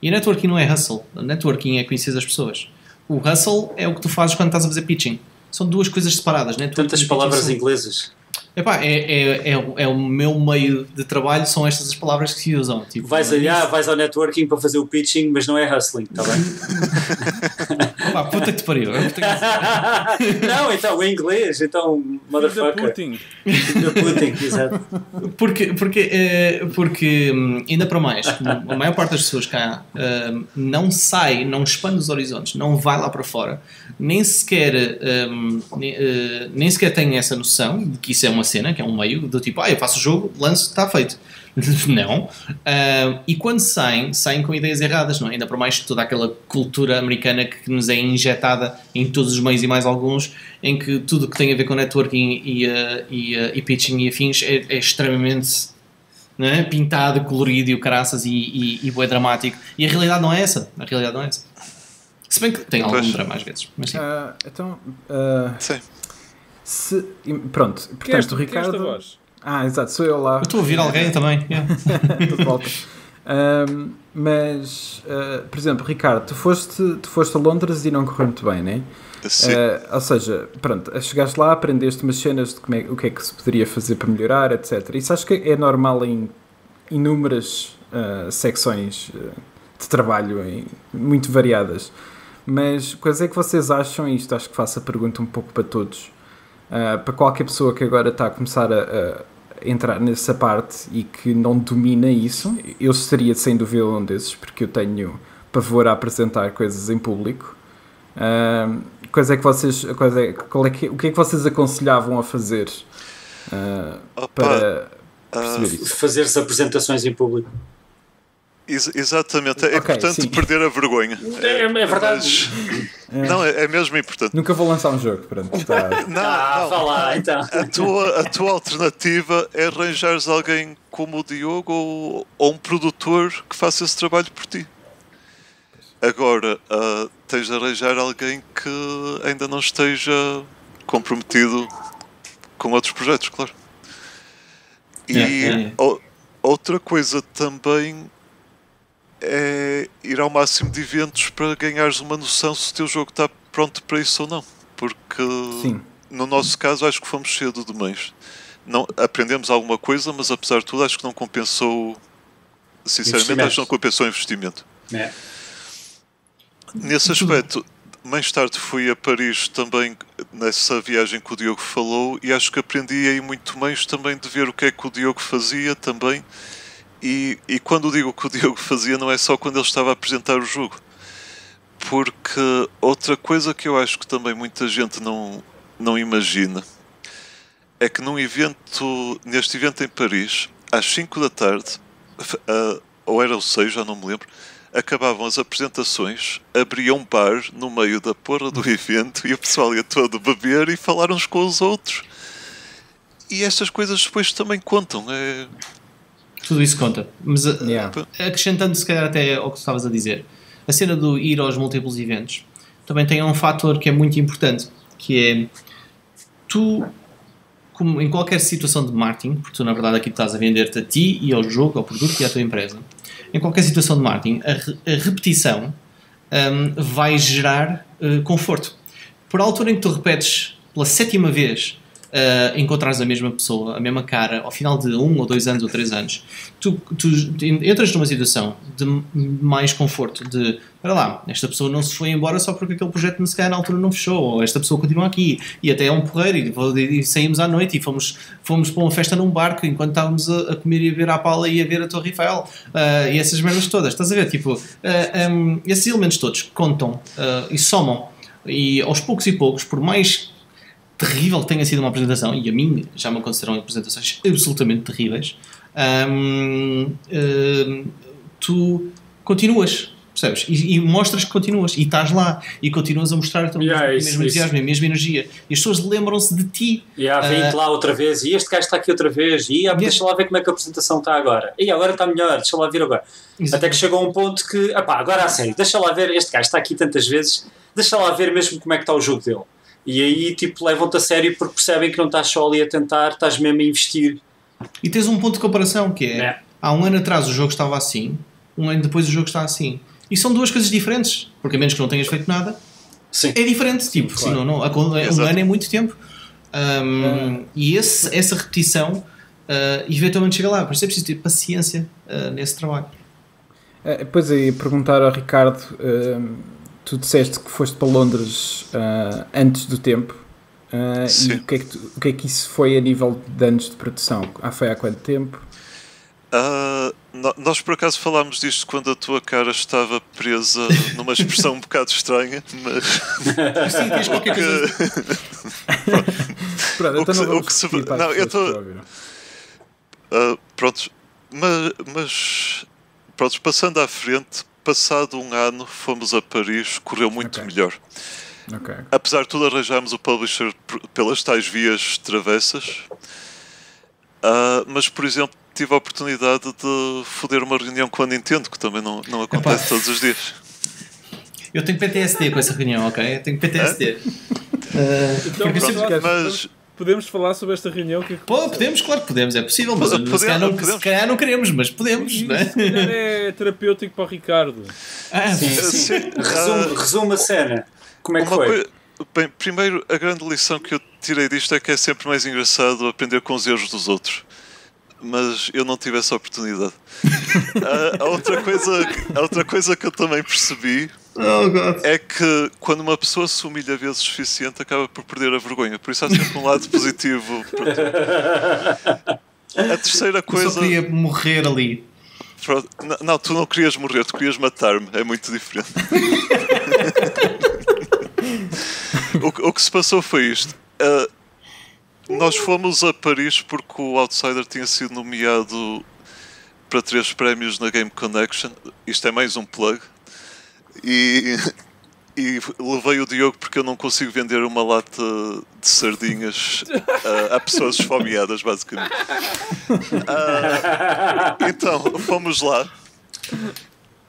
e networking não é hustle. Networking é conhecer as pessoas. O hustle é o que tu fazes quando estás a fazer pitching. São duas coisas separadas. Tantas palavras inglesas. Epá, é, é, é, é o meu meio de trabalho, são estas as palavras que se usam. Tipo, vais allá, vais ao networking para fazer o pitching, mas não é hustling, está bem? Opa, puta que te pariu. Não, então, em inglês, então, motherfucker. Putin. Putin, exato. Porque, porque, porque, ainda para mais, a maior parte das pessoas cá não sai, não expande os horizontes, não vai lá para fora, nem sequer, nem sequer tem essa noção de que isso é uma cena, que é um meio do tipo, ah, eu faço o jogo, lanço, está feito. Não. Uh, e quando saem, saem com ideias erradas, não é? Ainda por mais toda aquela cultura americana que nos é injetada em todos os meios e mais alguns, em que tudo que tem a ver com networking e, uh, e, uh, e pitching e afins é, é extremamente, não é? Pintado, colorido e o caraças e, e, e bué dramático. E a realidade não é essa. A realidade não é essa. Se bem que tem algum pois. drama às vezes. Mas sim. Uh, então... Uh... Sim. Se, pronto, portanto, o Ricardo. Voz? Ah, exato, sou eu lá. Eu estou a ouvir alguém também. Yeah. Estou de volta. Um, mas, uh, por exemplo, Ricardo, tu foste, tu foste a Londres e não correu muito bem, não é? Sim. Uh, ou seja, pronto, chegaste lá, aprendeste umas cenas de como é, o que é que se poderia fazer para melhorar, etcétera. Isso acho que é normal em inúmeras uh, secções de trabalho, em, muito variadas. Mas quais é que vocês acham, e isto acho que faço a pergunta um pouco para todos. Uh, para qualquer pessoa que agora está a começar a, a entrar nessa parte e que não domina isso, eu seria sem dúvida um desses, porque eu tenho pavor a apresentar coisas em público. Uh, quais é que vocês, quais é, qual é que, o que é que vocês aconselhavam a fazer uh, Opa, para perceber uh, isso? Fazer-se apresentações em público. Ex exatamente, é okay, importante sim. perder a vergonha. É, é verdade. Mas, é. Não, é, é mesmo importante. Nunca vou lançar um jogo, pronto. Está... Não, ah, não. Vá lá, então. A tua, a tua alternativa é arranjares alguém como o Diogo ou, ou um produtor que faça esse trabalho por ti. Agora, uh, tens de arranjar alguém que ainda não esteja comprometido com outros projetos, claro. E yeah, yeah, yeah. O, outra coisa também... é ir ao máximo de eventos para ganhares uma noção se o teu jogo está pronto para isso ou não. Porque sim, no nosso caso acho que fomos cedo demais. Não, aprendemos alguma coisa, mas apesar de tudo acho que não compensou, sinceramente acho que não compensou o investimento. É. Nesse aspecto, mais tarde fui a Paris também, nessa viagem que o Diogo falou, e acho que aprendi aí muito mais também de ver o que é que o Diogo fazia também. E, e quando digo que o Diogo fazia, não é só quando ele estava a apresentar o jogo. Porque outra coisa que eu acho que também muita gente não, não imagina é que num evento, neste evento em Paris, às cinco da tarde, uh, ou era o seis, já não me lembro, acabavam as apresentações, abriam um bar no meio da porra do evento e o pessoal ia todo beber e falar uns com os outros. E estas coisas depois também contam. É... Tudo isso conta, mas yeah. acrescentando se calhar até ao que estavas a dizer, a cena do ir aos múltiplos eventos também tem um fator que é muito importante, que é tu, como em qualquer situação de marketing, porque tu na verdade aqui estás a vender-te a ti e ao jogo, ao produto e à tua empresa, em qualquer situação de marketing a, re a repetição um, vai gerar uh, conforto. Por a altura em que tu repetes pela sétima vez, Uh, encontrares a mesma pessoa, a mesma cara, ao final de um ou dois anos ou três anos, tu, tu entras numa situação de mais conforto, de, para lá, esta pessoa não se foi embora só porque aquele projeto me se calhar na altura não fechou, ou esta pessoa continua aqui, e até é um porreiro, e, e saímos à noite e fomos, fomos para uma festa num barco enquanto estávamos a, a comer e a ver a Pala e a ver a Torre Eiffel, uh, e essas merdas todas, estás a ver, tipo, uh, um, esses elementos todos contam uh, e somam, e aos poucos e poucos, por mais terrível que tenha sido uma apresentação, e a mim já me aconteceram apresentações absolutamente terríveis, hum, hum, tu continuas, percebes? E, e mostras que continuas, e estás lá, e continuas a mostrar o yeah, mesmo isso, entusiasmo, isso. a mesma energia, e as pessoas lembram-se de ti. E yeah, vem-te uh, lá outra vez, e este gajo está aqui outra vez, e yeah, deixa lá ver como é que a apresentação está agora, e agora está melhor, deixa lá ver agora. Exatamente. Até que chegou a um ponto que, apá, agora a sério, deixa lá ver, este gajo está aqui tantas vezes, deixa lá ver mesmo como é que está o jogo dele. E aí, tipo, levam-te a sério porque percebem que não estás só ali a tentar, estás mesmo a investir. E tens um ponto de comparação que é, é. há um ano atrás o jogo estava assim, um ano depois o jogo está assim. E são duas coisas diferentes, porque a menos que não tenhas feito nada, Sim. é diferente. Tipo, claro. senão, não, um ano é muito tempo. Um, hum. E esse, essa repetição, uh, eventualmente chega lá. Por isso é preciso ter paciência uh, nesse trabalho. Uh, depois aí, perguntar ao Ricardo... Uh, tu disseste que foste para Londres uh, antes do tempo uh, e o que, é que tu, o que é que isso foi a nível de anos de produção? Ah, foi há quanto tempo? Uh, no, nós por acaso falámos disto quando a tua cara estava presa numa expressão um bocado estranha, mas... Sim, diz qualquer coisa. Pronto, então não vamos repetir para as pessoas que ouviram. Pronto, mas, mas pronto, passando à frente... Passado um ano, fomos a Paris, correu muito okay. melhor. Okay. Apesar de tudo, arranjámos o publisher pelas tais vias travessas. Uh, mas, por exemplo, tive a oportunidade de foder uma reunião com a Nintendo, que também não, não acontece Epá. todos os dias. Eu tenho P T S D com essa reunião, ok? Eu tenho P T S D. É? uh, então, pronto, mas... Podemos falar sobre esta reunião? Que é que Pô, podemos, claro que podemos, é possível, mas podemos, se, calhar não, podemos. se calhar não queremos, mas podemos. E, não é? Se calhar é terapêutico para o Ricardo. Ah, sim, sim. sim. Resume, resume a cena. Como é que Uma foi? Coi... Bem, primeiro, a grande lição que eu tirei disto é que é sempre mais engraçado aprender com os erros dos outros. Mas eu não tive essa oportunidade. a, a, outra coisa, a outra coisa que eu também percebi oh, é que quando uma pessoa se humilha vezes suficiente acaba por perder a vergonha. Por isso há sempre um lado positivo. A terceira coisa... Eu só queria morrer ali. Não, não, tu não querias morrer, tu querias matar-me. É muito diferente. o, o que se passou foi isto. Uh, Nós fomos a Paris porque o Outsider tinha sido nomeado para três prémios na Game Connection. Isto é mais um plug. E, e levei o Diogo porque eu não consigo vender uma lata de sardinhas a, a pessoas esfomeadas, basicamente. Ah, então, fomos lá.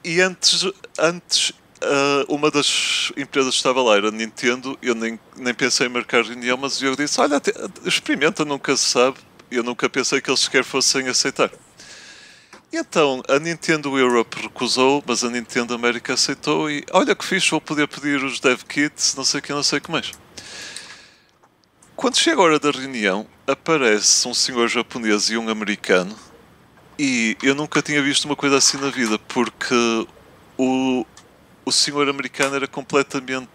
E antes... antes Uh, uma das empresas que estava lá era a Nintendo. Eu nem, nem pensei em marcar reunião, mas eu disse, olha, te, experimenta, nunca se sabe. Eu nunca pensei que eles sequer fossem aceitar. Então, a Nintendo Europe recusou, mas a Nintendo América aceitou e olha que fixe, vou poder pedir os dev kits, não sei o que, não sei o que mais. Quando chega a hora da reunião, aparece um senhor japonês e um americano e eu nunca tinha visto uma coisa assim na vida, porque o, o senhor americano era completamente...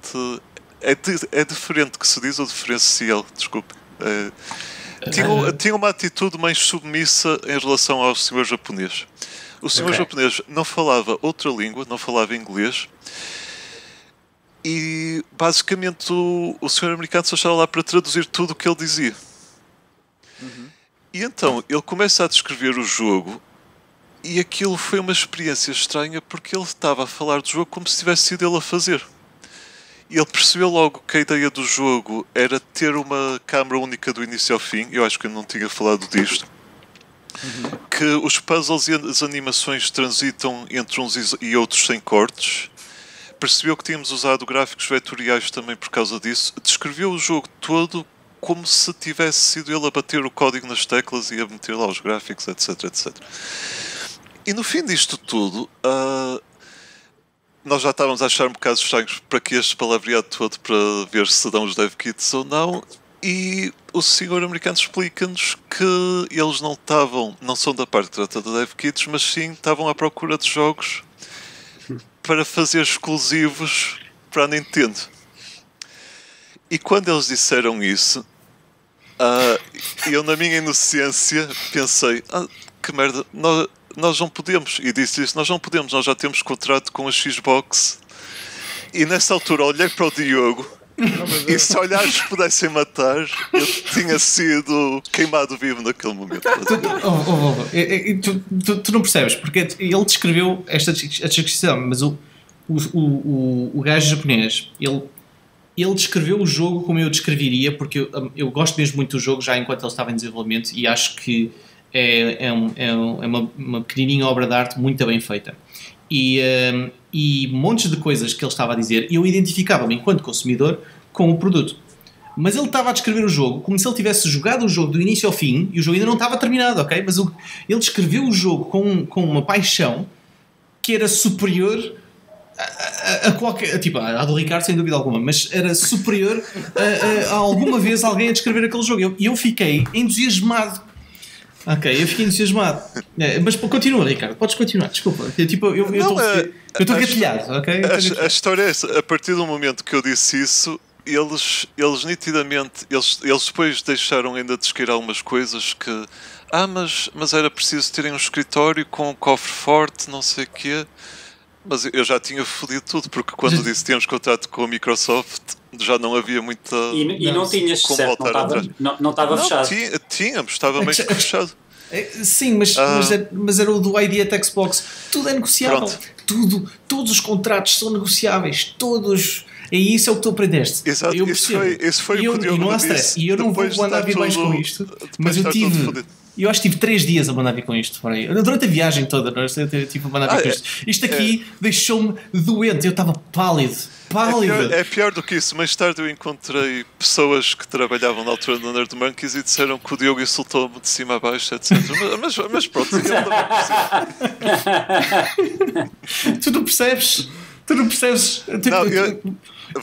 É, é diferente que se diz, ou diferencial, desculpe. É, Tinha, tinha uma atitude mais submissa em relação ao senhor japonês. O senhor okay. japonês não falava outra língua, não falava inglês. E basicamente o, o senhor americano só estava lá para traduzir tudo o que ele dizia. Uhum. E então ele começa a descrever o jogo e aquilo foi uma experiência estranha porque ele estava a falar do jogo como se tivesse sido ele a fazer. Ele percebeu logo que a ideia do jogo era ter uma câmara única do início ao fim. Eu acho que eu não tinha falado disto. Uhum. Que os puzzles e as animações transitam entre uns e outros sem cortes. Percebeu que tínhamos usado gráficos vetoriais também por causa disso. Descreveu o jogo todo como se tivesse sido ele a bater o código nas teclas e a meter lá os gráficos, etc, etcétera. E no fim disto tudo... Uh, nós já estávamos a achar um bocado estranhos para que este palavreado todo, para ver se dão os dev kits ou não, e o senhor americano explica-nos que eles não estavam, não são da parte que trata de dev kits, mas sim estavam à procura de jogos para fazer exclusivos para a Nintendo. E quando eles disseram isso, uh, eu na minha inocência pensei, ah, que merda, nós... nós não podemos, e disse isso, nós não podemos, nós já temos contrato com a Xbox. E nessa altura olhei para o Diogo não, e se olhares pudessem matar, eu tinha sido queimado vivo naquele momento. Oh, oh, oh. E, e, tu, tu, tu não percebes, porque ele descreveu esta descrição, mas o, o, o, o gajo japonês, ele, ele descreveu o jogo como eu descreveria, porque eu, eu gosto mesmo muito do jogo já enquanto ele estava em desenvolvimento e acho que É, é, um, é, um, é uma, uma pequenininha obra de arte muito bem feita e, um, e montes de coisas que ele estava a dizer eu identificava-me enquanto consumidor com o produto, mas ele estava a descrever o jogo como se ele tivesse jogado o jogo do início ao fim e o jogo ainda não estava terminado, ok? Mas ele, ele descreveu o jogo com, com uma paixão que era superior a, a, a qualquer, tipo, a do Ricardo sem dúvida alguma, mas era superior a, a, a alguma vez alguém a descrever aquele jogo e eu, eu fiquei entusiasmado. Ok, eu fiquei entusiasmado. É, mas continua, Ricardo, podes continuar, desculpa. Tipo, eu estou gatilhado, ok? A, a história é essa. A partir do momento que eu disse isso, eles, eles nitidamente, eles, eles depois deixaram ainda de descrever algumas coisas que... Ah, mas, mas era preciso terem um escritório com um cofre forte, não sei o quê. Mas eu já tinha fodido tudo, porque quando já... disse que tínhamos contrato com a Microsoft, já não havia muita... E, e não tinhas, como certo, voltar não estava, atrás. Não, não estava não, fechado. Tính, tínhamos, estava meio que fechado. Sim, mas, ah. mas, era, mas era o do I D at Xbox. Tudo é negociável. Pronto. Tudo, todos os contratos são negociáveis. Todos... E isso é o que tu aprendeste. Exato, eu isso foi, isso foi e o que eu, eu não disse. E eu não vou mandar vir mais com isto, mas eu tive... Eu acho que tive três dias a mandar vir com isto. Por aí. Durante a viagem toda, não é? Eu tive a mandar vir ah, com isto. Isto aqui é, deixou-me doente. Eu estava pálido. pálido. É, pior, é pior do que isso. Mais tarde eu encontrei pessoas que trabalhavam na altura do Nerd Monkeys e disseram que o Diogo insultou-me de cima a baixo, etcétera. Mas, mas, mas pronto, eu também percebo. Tu não percebes? Tu não percebes? Não, eu...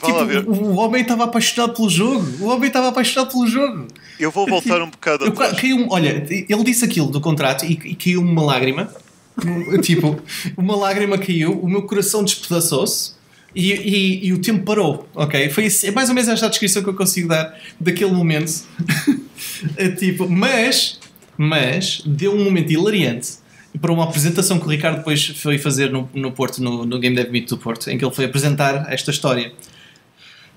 Tipo, ver. O homem estava apaixonado pelo jogo. O homem estava apaixonado pelo jogo. Eu vou voltar tipo, um bocado atrás. Eu, olha, ele disse aquilo do contrato e, e caiu-me uma lágrima. Tipo, uma lágrima caiu, o meu coração despedaçou-se e, e, e o tempo parou. Ok? Foi assim, é mais ou menos esta a descrição que eu consigo dar daquele momento. É tipo, mas, mas deu um momento hilariante para uma apresentação que o Ricardo depois foi fazer no, no Porto, no, no Game Dev Meet do Porto, em que ele foi apresentar esta história.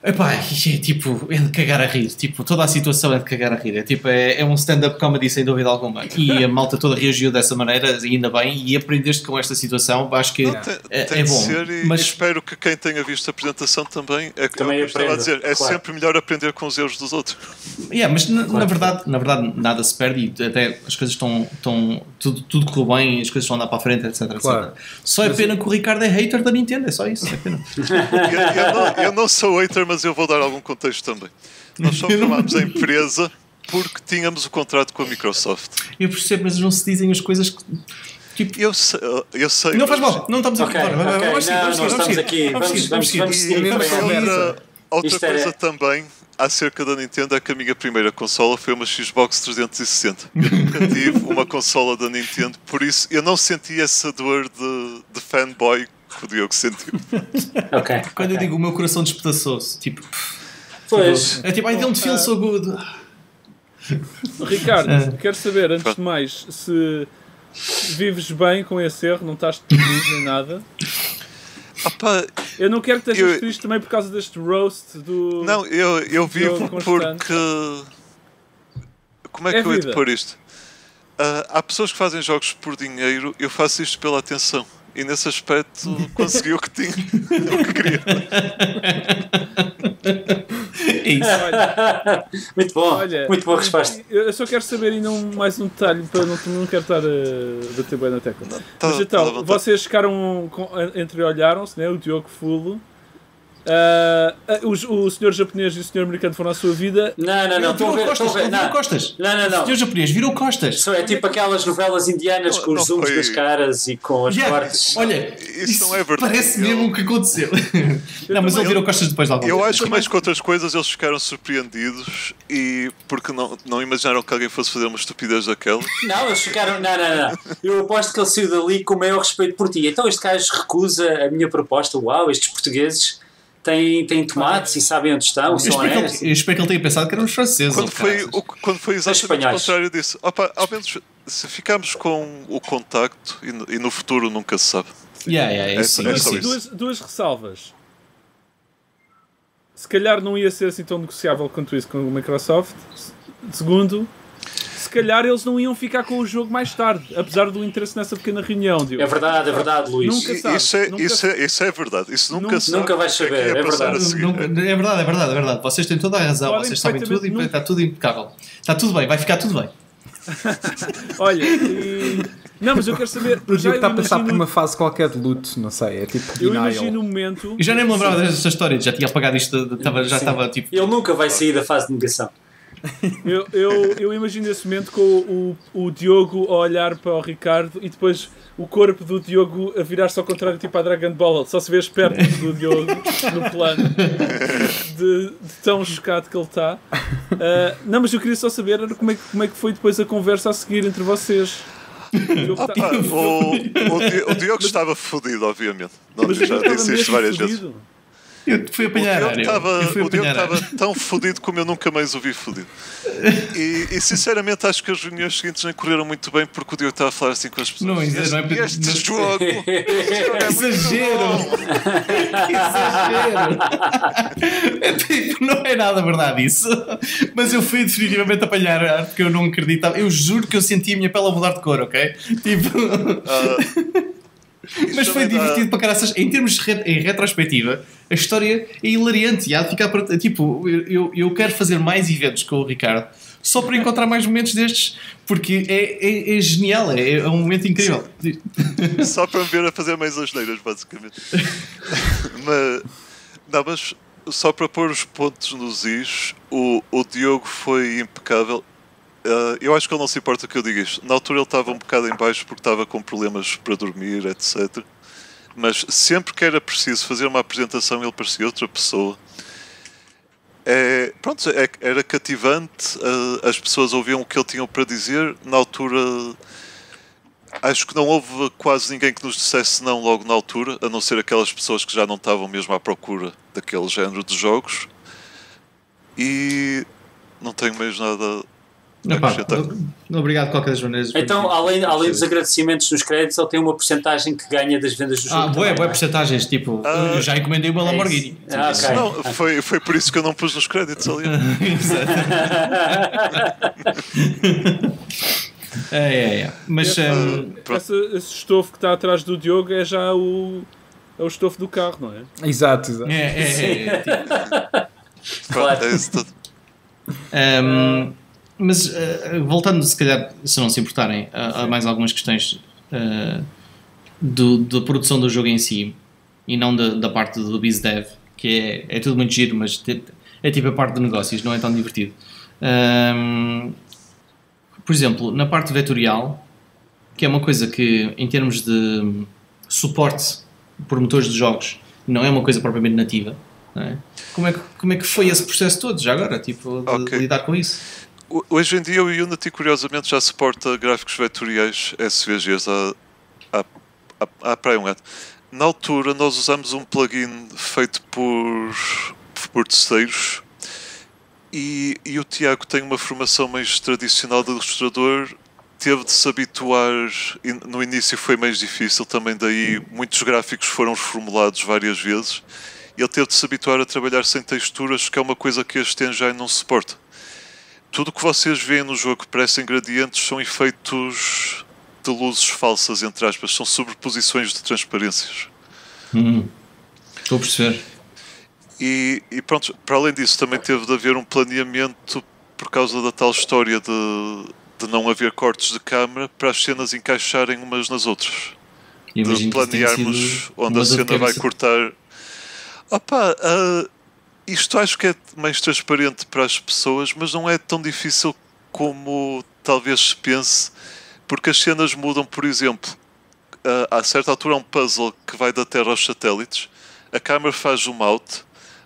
Epá, é tipo, é de cagar a rir, tipo, toda a situação é de cagar a rir, é tipo, é, é um stand-up comedy sem dúvida alguma, e a malta toda reagiu dessa maneira, ainda bem, e aprendeste com esta situação, acho que não, é, tem, é bom. E mas espero que quem tenha visto a apresentação também, é que também eu estava a dizer, é claro. Sempre melhor aprender com os erros dos outros. Yeah, mas na, claro. na, verdade, na verdade nada se perde, e até as coisas estão, estão tudo, tudo correu bem, as coisas estão a andar para a frente, etcétera. Claro. etcétera. Só é mas pena eu... que o Ricardo é hater da Nintendo, é só isso, é pena. eu, eu, não, eu não sou hater, mas eu vou dar algum contexto também. Nós só formámos a empresa porque tínhamos o contrato com a Microsoft. Eu percebo, mas não se dizem as coisas que, Tipo, eu sei, eu sei. Não faz mal, não estamos a falar. Okay, okay. Vamos, não, não estamos aqui. Vamos, vamos, vamos. Outra coisa também acerca da Nintendo é que a minha primeira consola foi uma Xbox trezentos e sessenta. Eu nunca tive uma consola da Nintendo, por isso eu não senti essa dor de, de fanboy que o Diogo sentiu. Okay, quando okay. eu digo o meu coração despedaçou-se, tipo, pois. É tipo, I don't feel so good. Ricardo, quero saber, antes de mais, se vives bem com esse erro, não estás feliz nem nada. Opa, eu não quero que estejas triste também por causa deste roast do... Não, eu, eu vivo porque... Como é, é que eu hei de pôr isto? Uh, há pessoas que fazem jogos por dinheiro, eu faço isto pela atenção. E nesse aspecto consegui o que tinha, o que queria. Isso. Olha, muito bom, olha, muito boa resposta. Eu só quero saber ainda um, mais um detalhe, para não, não quero estar a bater bem na tecla. Não, tá, mas então, tá, vocês ficaram, entreolharam-se, né? O Diogo Fulo. Uh, o, o senhor japonês e o senhor americano foram à sua vida. Não, não, não. Virou costas, ver, não. costas. Não, não, não. O senhor japonês virou costas. É tipo aquelas novelas indianas não, com os zooms foi... das caras e com as yeah. partes. Olha, isso, isso não é verdade. Parece eu... mesmo o que aconteceu. Eu não, mas ele virou costas depois de alguma Eu coisa. Acho que mais que outras coisas eles ficaram surpreendidos e porque não, não imaginaram que alguém fosse fazer uma estupidez daquela. Não, eles ficaram. Não, não, não. Eu aposto que ele saiu dali com o maior respeito por ti. Então este gajo recusa a minha proposta. Uau, estes portugueses. Tem, tem tomates ah, e sabem onde estão. Eu espero, que, eu espero que ele tenha pensado que éramos franceses. Quando foi, o, quando foi exatamente o contrário disso. Opa, ao menos se ficarmos com o contacto e no, e no futuro nunca se sabe. Yeah, yeah, é, é, sim, é sim. Isso. Duas, duas ressalvas. Se calhar não ia ser assim tão negociável quanto isso com o Microsoft. Segundo, se calhar eles não iam ficar com o jogo mais tarde, apesar do interesse nessa pequena reunião. Diogo. É verdade, é verdade, Luís. Nunca sabe, isso, é, nunca... Isso, é, isso é verdade. Isso nunca, nunca, sabe nunca vais saber. É, é, verdade. Nunca, é verdade, é verdade, é verdade. Vocês têm toda a razão. Podem vocês sabem tudo e nunca... está tudo impecável. Está tudo bem, vai ficar tudo bem. Olha, e... não, mas eu quero saber. O Diogo está a passar por uma fase qualquer de luto, não sei. É tipo eu denial. Imagino o momento. Eu já nem me lembrava dessa história. Já tinha apagado isto. De, de, de, já estava tipo. Ele nunca vai sair da fase de negação. eu, eu, eu imagino esse momento com o, o, o Diogo a olhar para o Ricardo e depois o corpo do Diogo a virar-se ao contrário, tipo a Dragon Ball, só se vê esperto do Diogo no plano de, de tão chocado que ele está. Uh, não, mas eu queria só saber como é, como é que foi depois a conversa a seguir entre vocês. O, Opa, tá... o, o, o Diogo estava fodido, obviamente. Não, já disse isto várias fudido. vezes. Eu fui apanhar a área. O Diogo estava tão fodido como eu nunca mais o vi fodido. E, e sinceramente acho que as reuniões seguintes nem correram muito bem porque o Diogo estava a falar assim com as pessoas. Não, este, não é para... este não... jogo! É exagero! Exagero! É tipo, não é nada verdade isso. Mas eu fui definitivamente apanhar porque eu não acreditava. Eu juro que eu senti a minha pele a mudar de cor, ok? Tipo. Uh... Isso mas foi divertido dá... para caraças. Em termos de re... em retrospectiva, a história é hilariante e há de ficar para... tipo, eu, eu quero fazer mais eventos com o Ricardo só para encontrar mais momentos destes porque é, é, é genial, é, é um momento incrível. Só para me ver a fazer mais asneiras, basicamente. Mas, não, mas só para pôr os pontos nos is, o, o Diogo foi impecável. Uh, eu acho que ele não se importa que eu diga isto. Na altura ele estava um bocado em baixo porque estava com problemas para dormir, etcétera. Mas sempre que era preciso fazer uma apresentação ele parecia outra pessoa. É, pronto, é, era cativante, uh, as pessoas ouviam o que ele tinha para dizer. Na altura acho que não houve quase ninguém que nos dissesse não logo na altura, a não ser aquelas pessoas que já não estavam mesmo à procura daquele género de jogos. E não tenho mais nada... Não, pá, obrigado de qualquer das maneiras. Então, além, além dos agradecimentos dos créditos, ele tem uma porcentagem que ganha das vendas do jogo. Ah, boa, boa porcentagens. Tipo, uh, eu já encomendei uma Lamborghini. É ah, okay. Não, foi, foi por isso que eu não pus nos créditos ali. é, é, é. Mas é, um, esse, esse estofo que está atrás do Diogo é já o, é o estofo do carro, não é? Exato, exato. É, é, é, é, tipo. Claro. É isso tudo. Um, Mas uh, voltando, se calhar, se não se importarem, a, a mais algumas questões uh, do, da produção do jogo em si e não da, da parte do BizDev, que é, é tudo muito giro, mas te, é tipo a parte de negócios, não é tão divertido. Um, por exemplo, na parte vetorial, que é uma coisa que, em termos de suporte por motores de jogos, não é uma coisa propriamente nativa, não é? Como é que, como é que foi esse processo todo, já agora, tipo, de okay. lidar com isso? Hoje em dia o Unity, curiosamente, já suporta gráficos vetoriais S V Gs há, há, há para aí um ano. Na altura, nós usámos um plugin feito por, por terceiros, e, e o Tiago tem uma formação mais tradicional de ilustrador, teve de se habituar, no início foi mais difícil, também daí muitos gráficos foram reformulados várias vezes, e ele teve de se habituar a trabalhar sem texturas, que é uma coisa que este engine não suporta. Tudo o que vocês veem no jogo que parecem gradientes são efeitos de luzes falsas, entre aspas, são sobreposições de transparências. Hum, estou a perceber. E, e pronto, para além disso também teve de haver um planeamento por causa da tal história de... de não haver cortes de câmara para as cenas encaixarem umas nas outras. De planearmos onde a cena vai cortar. Opa, uh, isto acho que é mais transparente para as pessoas, mas não é tão difícil como talvez se pense, porque as cenas mudam, por exemplo, uh, a certa altura é um puzzle que vai da Terra aos satélites, a câmara faz zoom out,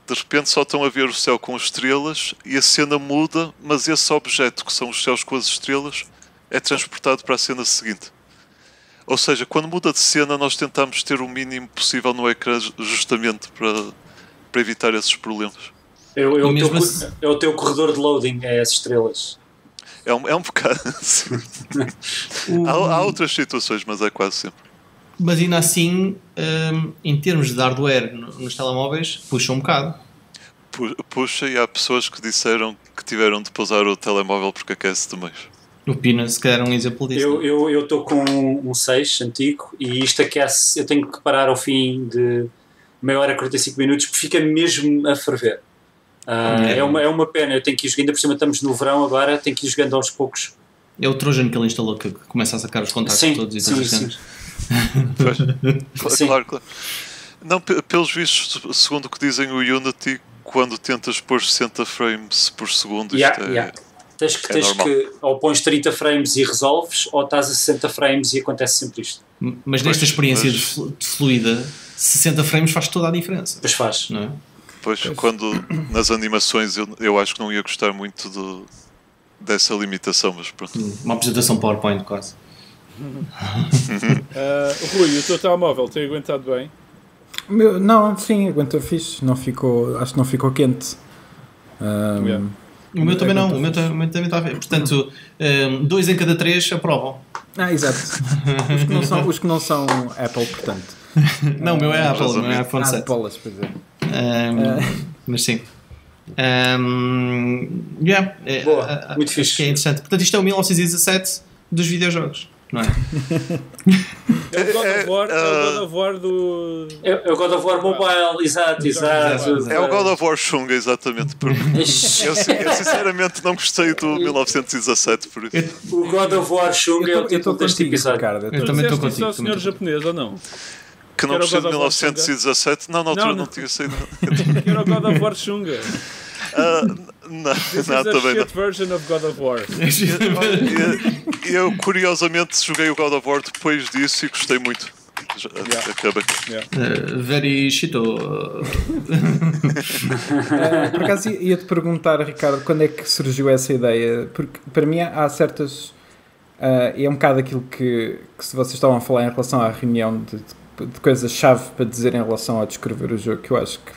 de repente só estão a ver o céu com as estrelas e a cena muda, mas esse objeto que são os céus com as estrelas é transportado para a cena seguinte. Ou seja, quando muda de cena nós tentamos ter o mínimo possível no ecrã justamente para, para evitar esses problemas. É, é, o teu, assim, é o teu corredor de loading, é as estrelas. É um, é um bocado. há, há outras situações, mas é quase sempre. Mas ainda assim, um, em termos de hardware nos telemóveis, puxa um bocado. Puxa, e há pessoas que disseram que tiveram de pousar o telemóvel porque aquece demais. O Pina, se calhar, é um exemplo disso. Eu estou eu, eu com um seis antigo e isto aquece. Eu tenho que parar ao fim de meia hora e quarenta e cinco minutos porque fica mesmo a ferver. Ah, é. É, uma, é uma pena, eu tenho que ir jogando. Ainda por cima estamos no verão agora, tenho que ir jogando aos poucos. É o Trojan que ele instalou que começa a sacar os contactos todos e todos. Claro, claro. Não, pelos vistos, segundo o que dizem o Unity, quando tentas pôr sessenta frames por segundo, yeah, isto é, yeah. tens que, é tens que ou pões trinta frames e resolves, ou estás a sessenta frames e acontece sempre isto. Mas nesta pois, experiência mas... de fluida, sessenta frames faz toda a diferença. Pois faz, não é? Pois, pois. Quando nas animações eu, eu acho que não ia gostar muito de, dessa limitação, mas pronto. Uma apresentação PowerPoint quase. uh, Rui, o teu telemóvel tem aguentado bem? Meu, não, sim, aguentou fixe, não ficou, acho que não ficou quente. Um, yeah. O meu também não, o meu também está a ver. Portanto, um, dois em cada três aprovam. Ah, exato. Os que não são, os que não são Apple, portanto. Não, o meu é Apple, o meu é iPhone sete. Apple, pois é. Um, uh. Mas sim. Um, yeah, boa, muito fixe. Acho que é interessante. Portanto, isto é o mil novecentos e dezassete dos videojogos. Não é? É o God of War, é, é o God of War do... É, é o God of War Mobile, exato, exato. É o God of War Xunga, exatamente. Por... eu, eu sinceramente não gostei do mil novecentos e dezassete, por isso. Eu, o God of War Xunga é o título deste episódio. Ricardo, eu, eu também estou contigo. Ao senhor japonês, ou não? Que não gostei de mil novecentos e dezassete? Não, na altura não, não tinha saído. Que era o God of War Xunga. Uh, não, This não, is a também shit não. version of God of War. eu, eu curiosamente joguei o God of War depois disso e gostei muito. Yeah. Acaba. Yeah. Uh, very shito. uh, por acaso ia-te perguntar, Ricardo, quando é que surgiu essa ideia? Porque para mim há certas. Uh, e é um bocado aquilo que, que se vocês estavam a falar em relação à reunião de, de, de coisas-chave para dizer em relação a descrever o jogo, que eu acho que.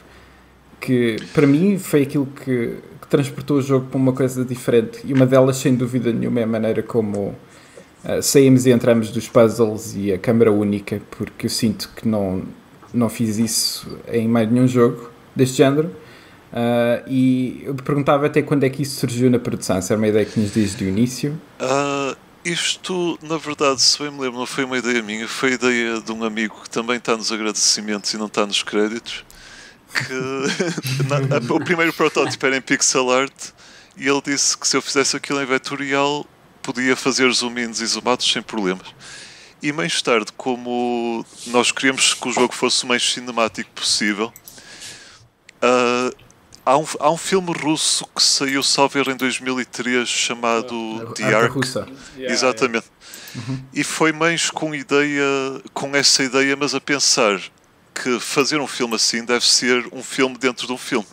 que para mim foi aquilo que, que transportou o jogo para uma coisa diferente, e uma delas sem dúvida nenhuma é a maneira como uh, saímos e entramos dos puzzles e a câmara única, porque eu sinto que não, não fiz isso em mais nenhum jogo deste género, uh, e eu me perguntava até quando é que isso surgiu na produção, se era uma ideia que nos diz do início. Uh, isto na verdade, se bem me lembro, não foi uma ideia minha, foi a ideia de um amigo que também está nos agradecimentos e não está nos créditos, que na, a, o primeiro protótipo era em pixel art e ele disse que se eu fizesse aquilo em vetorial podia fazer zoom-ins e zoom-outs sem problemas. E mais tarde, como nós queríamos que o jogo fosse o mais cinemático possível, uh, Há um, há um filme russo que saiu, salvo erro, em dois mil e três chamado The Ark. Exatamente. Uhum. E foi mais com, ideia, com essa ideia, mas a pensar que fazer um filme assim deve ser um filme dentro de um filme.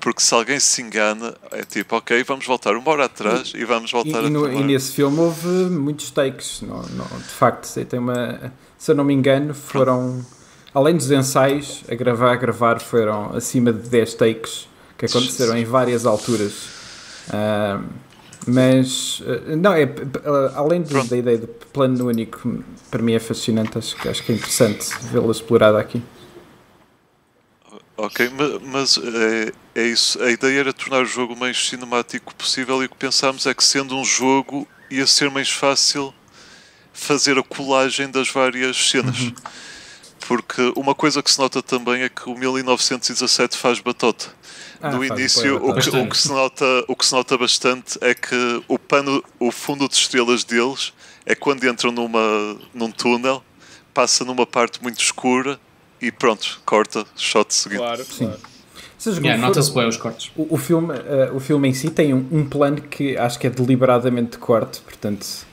Porque se alguém se engana, é tipo, ok, vamos voltar uma hora atrás e, e vamos voltar e, a no, E nesse filme houve muitos takes. Não, não, de facto, se, tem uma, se eu não me engano, foram... Além dos ensaios, a gravar, a gravar, foram acima de dez takes que aconteceram em várias alturas. Uh, mas, uh, não, é, uh, além de, da ideia do plano único, para mim é fascinante, acho que, acho que é interessante vê-la explorada aqui. Ok, mas é, é isso. A ideia era tornar o jogo o mais cinemático possível e o que pensámos é que, sendo um jogo, ia ser mais fácil fazer a colagem das várias cenas. Uhum. Porque uma coisa que se nota também é que o mil novecentos e dezassete faz batota. Ah, no início, o que, o, que se nota, o que se nota bastante é que o, pano, o fundo de estrelas deles é quando entram numa, num túnel, passa numa parte muito escura e pronto, corta, shot seguinte. Claro, claro. Yeah, nota-se bem os cortes. O, o, filme, uh, o filme em si tem um, um plano que acho que é deliberadamente de corte, portanto...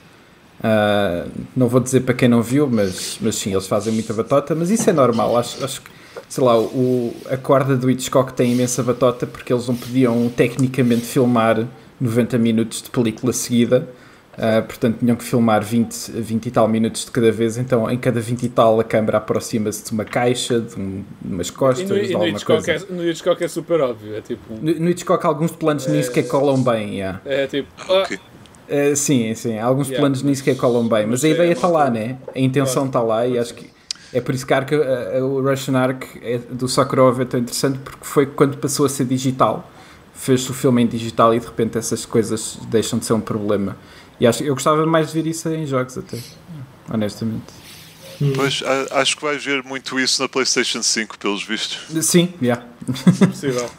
Uh, não vou dizer para quem não viu, mas, mas sim, eles fazem muita batota, mas isso é normal, acho, acho que, sei lá, o, a corda do Hitchcock tem imensa batota porque eles não podiam tecnicamente filmar noventa minutos de película seguida, uh, portanto tinham que filmar vinte, vinte e tal minutos de cada vez, então em cada vinte e tal a câmera aproxima-se de uma caixa, de, um, de umas costas, e no, de no coisa. É, no Hitchcock é super óbvio, é tipo... No, no Hitchcock alguns planos é, nisso que colam bem, yeah. É tipo... Okay. Uh, sim, sim, há alguns yeah. planos nisso que é colam bem, mas, mas a ideia está é lá, né? A intenção está claro. lá e acho que é por isso que, arco, a, a, o Russian Ark é, do Sokurov é tão interessante, porque foi quando passou a ser digital, fez o filme em digital e de repente essas coisas deixam de ser um problema. E acho, eu gostava mais de ver isso em jogos até, honestamente. Pois, a, acho que vai ver muito isso na PlayStation cinco, pelos vistos. Sim, já. Yeah. É possível.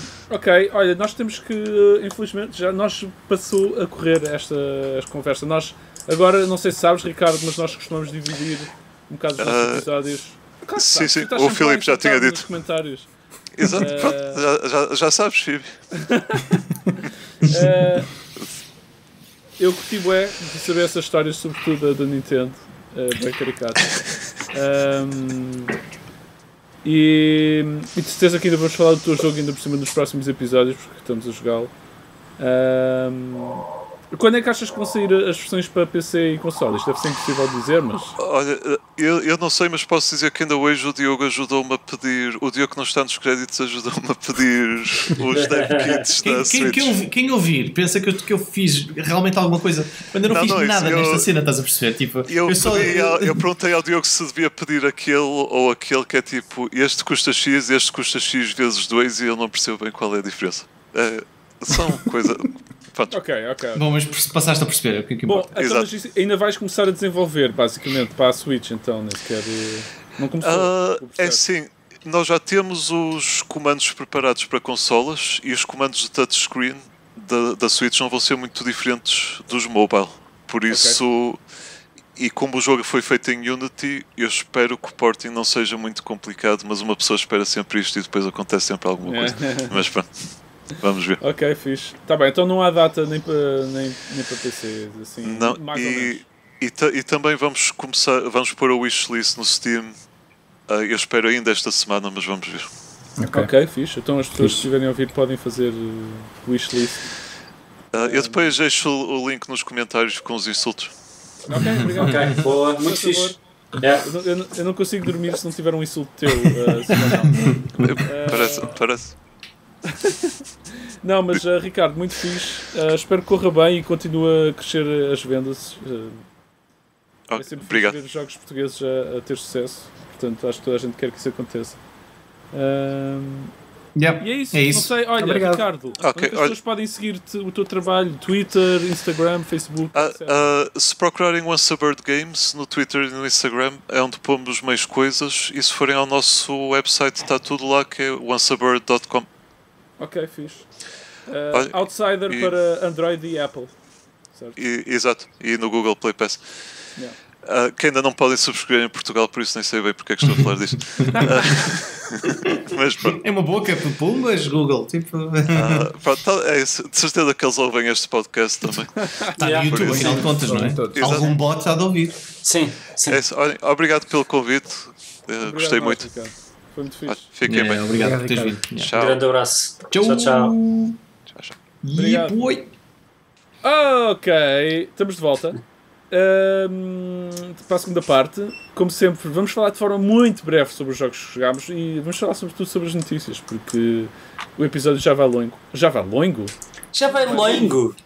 um... Ok, olha, nós temos que, infelizmente, já nós passou a correr esta, esta conversa. Nós, agora, não sei se sabes, Ricardo, mas nós costumamos dividir um bocado os nossos uh, episódios. Claro, sim, sabes, sim, o Filipe já tinha dito. Comentários. Exato, uh, pronto, já, já, já sabes, Filipe. uh, eu curti bué de saber essas histórias, sobretudo a da Nintendo, uh, bem caricata. Um, E, e de certeza que ainda vamos falar do teu jogo ainda por cima nos próximos episódios, porque estamos a jogá-lo. Um, quando é que achas que vão sair as versões para P C e consoles? Deve ser impossível dizer, mas... Olha, eu, eu não sei, mas posso dizer que ainda hoje o Diogo ajudou-me a pedir... O Diogo que não está nos créditos ajudou-me a pedir os dev kits da quem, Switch. Quem, quem, quem ouvir pensa que eu, que eu fiz realmente alguma coisa, quando eu não, não fiz não, nada isso, nesta eu, cena, estás a perceber? Tipo, eu, eu, só... eu, eu perguntei ao Diogo se devia pedir aquele ou aquele que é tipo, este custa X, este custa X vezes dois e eu não percebo bem qual é a diferença. É, são coisa... Okay, okay. Bom, mas passaste a perceber o que é que importa. Bom, então, ainda vais começar a desenvolver, basicamente, para a Switch, então, nem sequer... Não começou? Uh, é sim, nós já temos os comandos preparados para consolas e os comandos de touchscreen da, da Switch não vão ser muito diferentes dos mobile. Por isso, okay. E como o jogo foi feito em Unity, eu espero que o porting não seja muito complicado, mas uma pessoa espera sempre isto e depois acontece sempre alguma coisa. É. Mas pronto. Vamos ver. Ok, fixe. Está bem, então não há data nem para nem, nem para P C, assim, não, mais e, ou menos. E, ta, e também vamos começar, vamos pôr a wishlist no Steam, uh, eu espero ainda esta semana, mas vamos ver. Ok, okay, fixe. Então as pessoas que estiverem a ouvir podem fazer uh, wishlist. Uh, eu depois deixo o link nos comentários com os insultos. Ok, obrigado. Okay, boa, muito fixe. Yeah. Eu, eu, eu não consigo dormir se não tiver um insulto teu. Uh, uh, parece, parece. Não, mas uh, Ricardo, muito fixe, uh, espero que corra bem e continue a crescer as vendas, uh, okay, é sempre obrigado. Ver os jogos portugueses a, a ter sucesso, portanto acho que toda a gente quer que isso aconteça. uh, yep, e é isso, é isso. Não sei, olha, obrigado. Ricardo, okay, onde as pessoas olha... podem seguir-te, o teu trabalho, Twitter, Instagram, Facebook, uh, uh, se procurarem o Bird Games no Twitter e no Instagram é onde pomos mais coisas, e se forem ao nosso website está tudo lá, que é once a bird dot com. Ok, fixe. Uh, Olha, Outsider e, para Android e Apple. Certo? E, exato, e no Google Play Pass. Yeah. Uh, que ainda não podem subscrever em Portugal, por isso nem sei bem porque é que estou a falar disto. Mas, é uma boa capa de pumas, Google. Tipo... ah, pronto, é, de certeza que eles ouvem este podcast também. Está no YouTube, afinal de contas, não é? Exato. Algum bot há de ouvir. Sim, sim. É isso. Olha, obrigado pelo convite. Obrigado, gostei nós, muito. Ricardo. Foi muito fixe. Ah, fiquem yeah, bem. Obrigado por teres vindo. Tchau. Um grande abraço. Tchau, tchau. Tchau, tchau. Yeah, boy. Ok, estamos de volta. Um, para a segunda parte, como sempre, vamos falar de forma muito breve sobre os jogos que jogámos e vamos falar sobretudo sobre as notícias, porque o episódio já vai longo. Já vai longo? Já vai longo!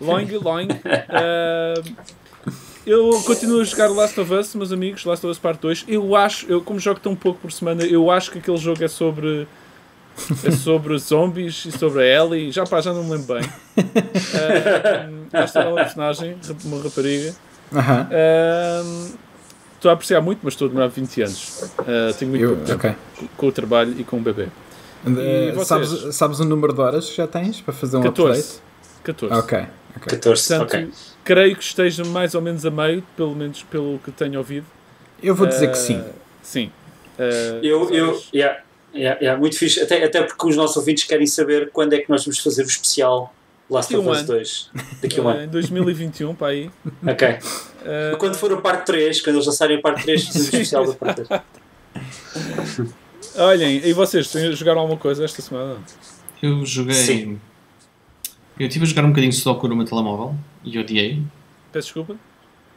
Longo, longo. Um, eu continuo a jogar Last of Us, meus amigos, Last of Us Part dois. Eu acho, eu, como jogo tão pouco por semana, eu acho que aquele jogo é sobre... é sobre zombies e sobre a Ellie. Já pá, já não me lembro bem. Uh, esta era uma personagem, uma rapariga. Uh-huh. uh, Estou a apreciar muito, mas estou a demorar vinte anos. Uh, tenho muito eu, pouco okay. tempo com o trabalho e com o bebê. Uh, sabes, sabes o número de horas que já tens para fazer um update? catorze. Ok. Okay. catorze. Portanto, okay. Creio que esteja mais ou menos a meio, pelo menos pelo que tenho ouvido. Eu vou dizer uh, que sim. Sim. Uh, eu, eu, yeah. Yeah, yeah, muito fixe, até, até porque os nossos ouvintes querem saber quando é que nós vamos fazer o especial Last of Us dois. Daqui a um ano. Em dois mil e vinte e um, para aí. Ok. Uh... Quando for o parte três, quando eles lançarem a parte três, fazemos o especial da parte três. Olhem, e vocês, jogaram alguma coisa esta semana? Eu joguei... Sim. Eu estive a jogar um bocadinho de Sudoku no meu telemóvel e odiei. Peço desculpa?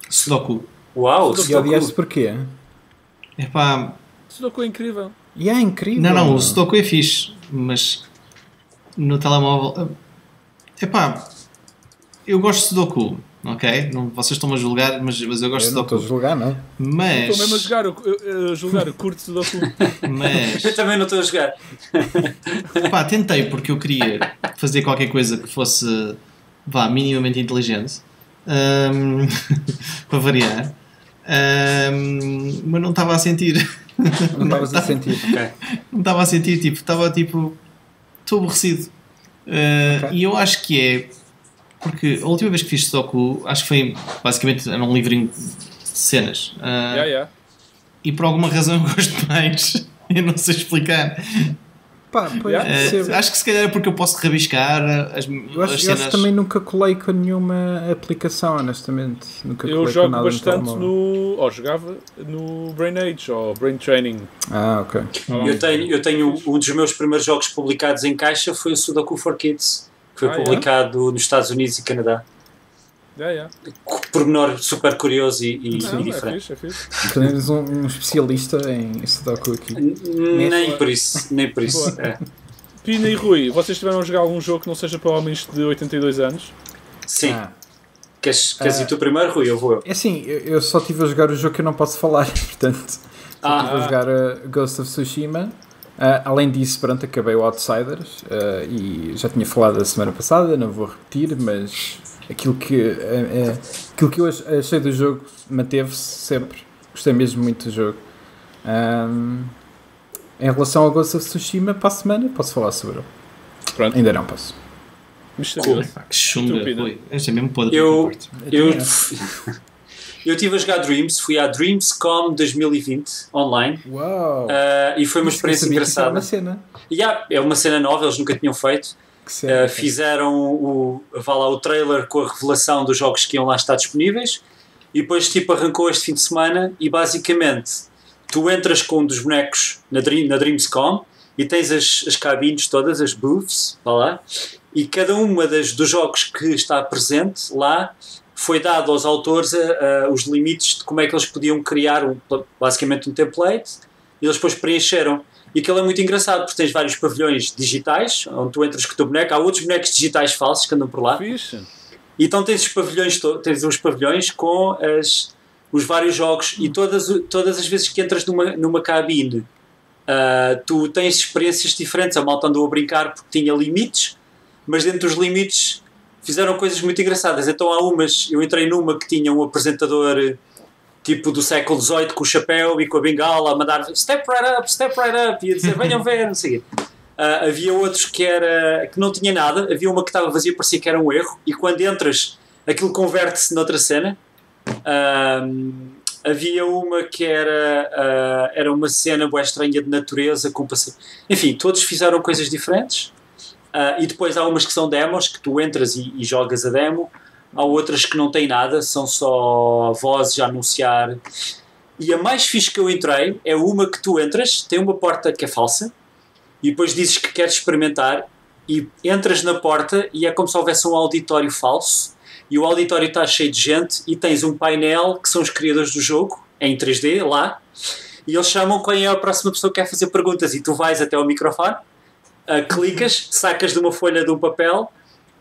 Sudoku. Uau, Sudoku. E odiaste porquê? É pá... Sudoku é incrível. E yeah, é incrível. Não, não, o Sudoku é fixe, mas no telemóvel... Epá, eu gosto de Sudoku, ok? Não, vocês estão-me a julgar, mas, mas eu gosto de Sudoku. Eu não estou a julgar, não é? Mas... estou mesmo a jogar, eu, eu, a julgar, eu curto Sudoku. Mas... eu também não estou a jogar. Epá, tentei, porque eu queria fazer qualquer coisa que fosse, vá, minimamente inteligente, um, para variar. Um, mas não estava a sentir... não estavas a sentir. Okay. Não estava a sentir, tipo, estava tipo. Estou aborrecido. Uh, okay. E eu acho que é. Porque a última vez que fiz Sudoku, acho que foi basicamente era um livrinho de cenas. Uh, yeah, yeah. E por alguma razão eu gosto mais. Eu não sei explicar. Pá, pois, uh, acho que se calhar é porque eu posso rabiscar as, eu acho, as cenas. Eu acho também nunca colei com nenhuma aplicação, honestamente. Nunca eu jogo nada bastante no, no ou jogava no Brain Age ou Brain Training. Ah, ok. Hum. Eu, tenho, eu tenho um dos meus primeiros jogos publicados em caixa foi o Sudoku for Kids, que foi ah, publicado é? nos Estados Unidos e Canadá. Yeah, yeah. Pormenor super curioso e, e, não, e diferente. Temos é um, um especialista em Sudoku aqui. N nem por isso, nem por isso. É. Pina e Rui, vocês tiveram a jogar algum jogo que não seja para homens de oitenta e dois anos? Sim. Ah. Queres, queres ah. ir tu primeiro, Rui? Eu vou. É assim, eu, eu só estive a jogar o jogo que eu não posso falar, portanto. Ah. Estive a jogar uh, Ghost of Tsushima. Uh, além disso, pronto, acabei o Outsiders uh, e já tinha falado a semana passada, não vou repetir, mas. Aquilo que, é, é, aquilo que eu achei do jogo manteve-se sempre. Gostei mesmo muito do jogo. Um, em relação ao Ghost of Tsushima, para a semana posso falar sobre ele. Pronto. Ainda não posso. Cool. Que chunga. Este é mesmo podre. Eu, eu, eu, eu estive a jogar Dreams. Fui à Dreams ponto com dois mil e vinte online. Uau. Uh, e foi uma eu experiência engraçada. É uma cena. Yeah, é uma cena nova, eles nunca tinham feito. Uh, fizeram o, vá lá, o trailer com a revelação dos jogos que iam lá estar disponíveis e depois tipo arrancou este fim de semana e basicamente tu entras com um dos bonecos na, Dream, na Dreams ponto com e tens as, as cabines todas, as booths, vá lá, e cada uma das, dos jogos que está presente lá foi dado aos autores uh, os limites de como é que eles podiam criar um, basicamente um template e eles depois preencheram. E aquilo é muito engraçado, porque tens vários pavilhões digitais, onde tu entras com o teu boneco. Há outros bonecos digitais falsos que andam por lá. Fixe. E então tens os pavilhões, tens os pavilhões com as, os vários jogos. E todas, todas as vezes que entras numa, numa cabine, uh, tu tens experiências diferentes. A malta andou a brincar porque tinha limites, mas dentro dos limites fizeram coisas muito engraçadas. Então há umas, eu entrei numa que tinha um apresentador... tipo do século dezoito com o chapéu e com a bengala a mandar step right up, step right up e a dizer venham ver, não sei o quê. Uh, havia outros que, era, que não tinha nada, havia uma que estava vazia, parecia que era um erro e quando entras aquilo converte-se noutra cena. Uh, Havia uma que era, uh, era uma cena bué estranha de natureza com passe... Enfim, todos fizeram coisas diferentes. Uh, e depois há umas que são demos, que tu entras e, e jogas a demo. Há outras que não têm nada, são só vozes a anunciar. E a mais fixe que eu entrei é uma que tu entras, tem uma porta que é falsa, e depois dizes que queres experimentar, e entras na porta e é como se houvesse um auditório falso, e o auditório está cheio de gente, e tens um painel que são os criadores do jogo, em três D, lá, e eles chamam quem é a próxima pessoa que quer fazer perguntas, e tu vais até ao microfone, Uh, clicas, sacas de uma folha de um papel,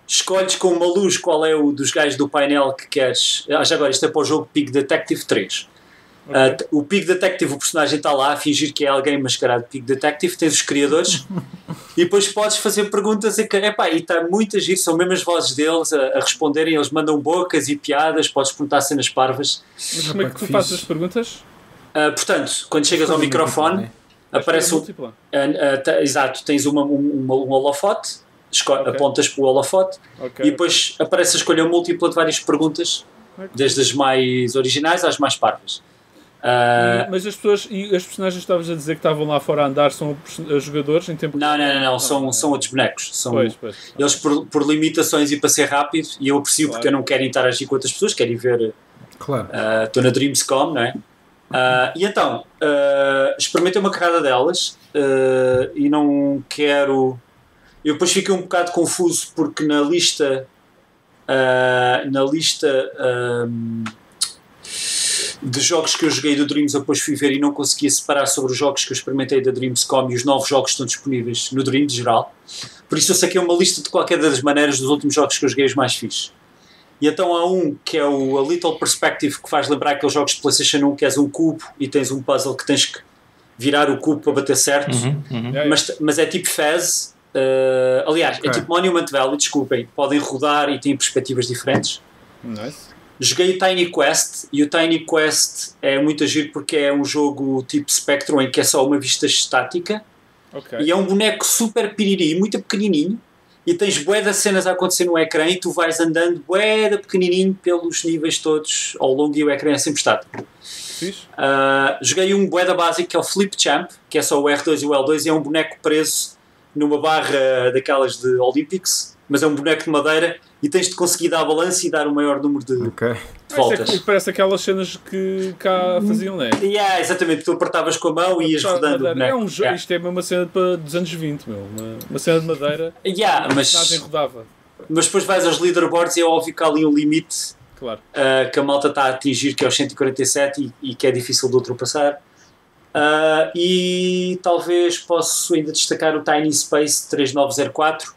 escolhes com uma luz qual é o dos gajos do painel que queres. Ah, já agora, isto é para o jogo Pig Detective três. Okay. Uh, o Pig Detective, o personagem está lá a fingir que é alguém mascarado de Pig Detective, tens os criadores e depois podes fazer perguntas a que, epá, e está muito a giro, são mesmo as vozes deles a, a responderem, eles mandam bocas e piadas, podes perguntar cenas parvas. Mas como é que tu fazes as perguntas? Uh, portanto, quando chegas ao microfone, aparece um, uh, uh, t- exato, tens uma, um, uma, um holofote, esco- okay. apontas para o holofote, okay, e depois okay. aparece a escolha múltipla de várias perguntas, okay, desde as mais originais às mais parvas. Uh, e, mas as pessoas, e as personagens que estavas a dizer que estavam lá fora a andar são jogadores em tempo? Não, não, não, não, são, ah, são outros bonecos. São, pois, pois, eles por, por limitações e para ser rápido, e eu aprecio, claro, porque eu não quero estar a agir com outras pessoas, quero ir ver. Claro. Estou uh, na Dreams ponto com, não é? Uh, e então, uh, experimentei uma carrada delas uh, e não quero... Eu depois fiquei um bocado confuso porque na lista uh, na lista um, de jogos que eu joguei do Dreams eu depois fui ver e não conseguia separar sobre os jogos que eu experimentei da Dreams ponto com e os novos jogos que estão disponíveis no Dreams, geral. Por isso eu saquei uma lista de qualquer das maneiras dos últimos jogos que eu joguei os mais fixes. E então há um que é o A Little Perspective, que faz lembrar aqueles jogos de PlayStation um que és um cubo e tens um puzzle que tens que virar o cubo para bater certo, uhum, uhum. Mas, mas é tipo Fez, uh, aliás, okay, é tipo Monument Valley, desculpem, podem rodar e têm perspectivas diferentes. Nice. Joguei o Tiny Quest e o Tiny Quest é muito agir porque é um jogo tipo Spectrum em que é só uma vista estática, okay, e é um boneco super piriri, muito pequenininho. E tens bué das cenas a acontecer no ecrã e tu vais andando bué da pequenininho pelos níveis todos ao longo e o ecrã é sempre estático. Uh, joguei um bué da básico que é o Flip Champ, que é só o R dois e o L dois, e é um boneco preso numa barra daquelas de Olympics, mas é um boneco de madeira e tens de conseguir dar a balança e dar o maior número de, okay, de voltas. É que parece aquelas cenas que cá faziam, não é? Yeah, exatamente, tu apertavas com a mão e ias rodando. É um jogo, yeah. Isto é uma cena dos anos vinte, meu. Uma, uma cena de madeira, yeah, uma mas, personagem rodava. Mas depois vais aos leaderboards e é óbvio que há ali um limite, claro, uh, que a malta está a atingir, que é os cento e quarenta e sete e, e que é difícil de ultrapassar. Uh, e talvez posso ainda destacar o Tiny Space três nove zero quatro,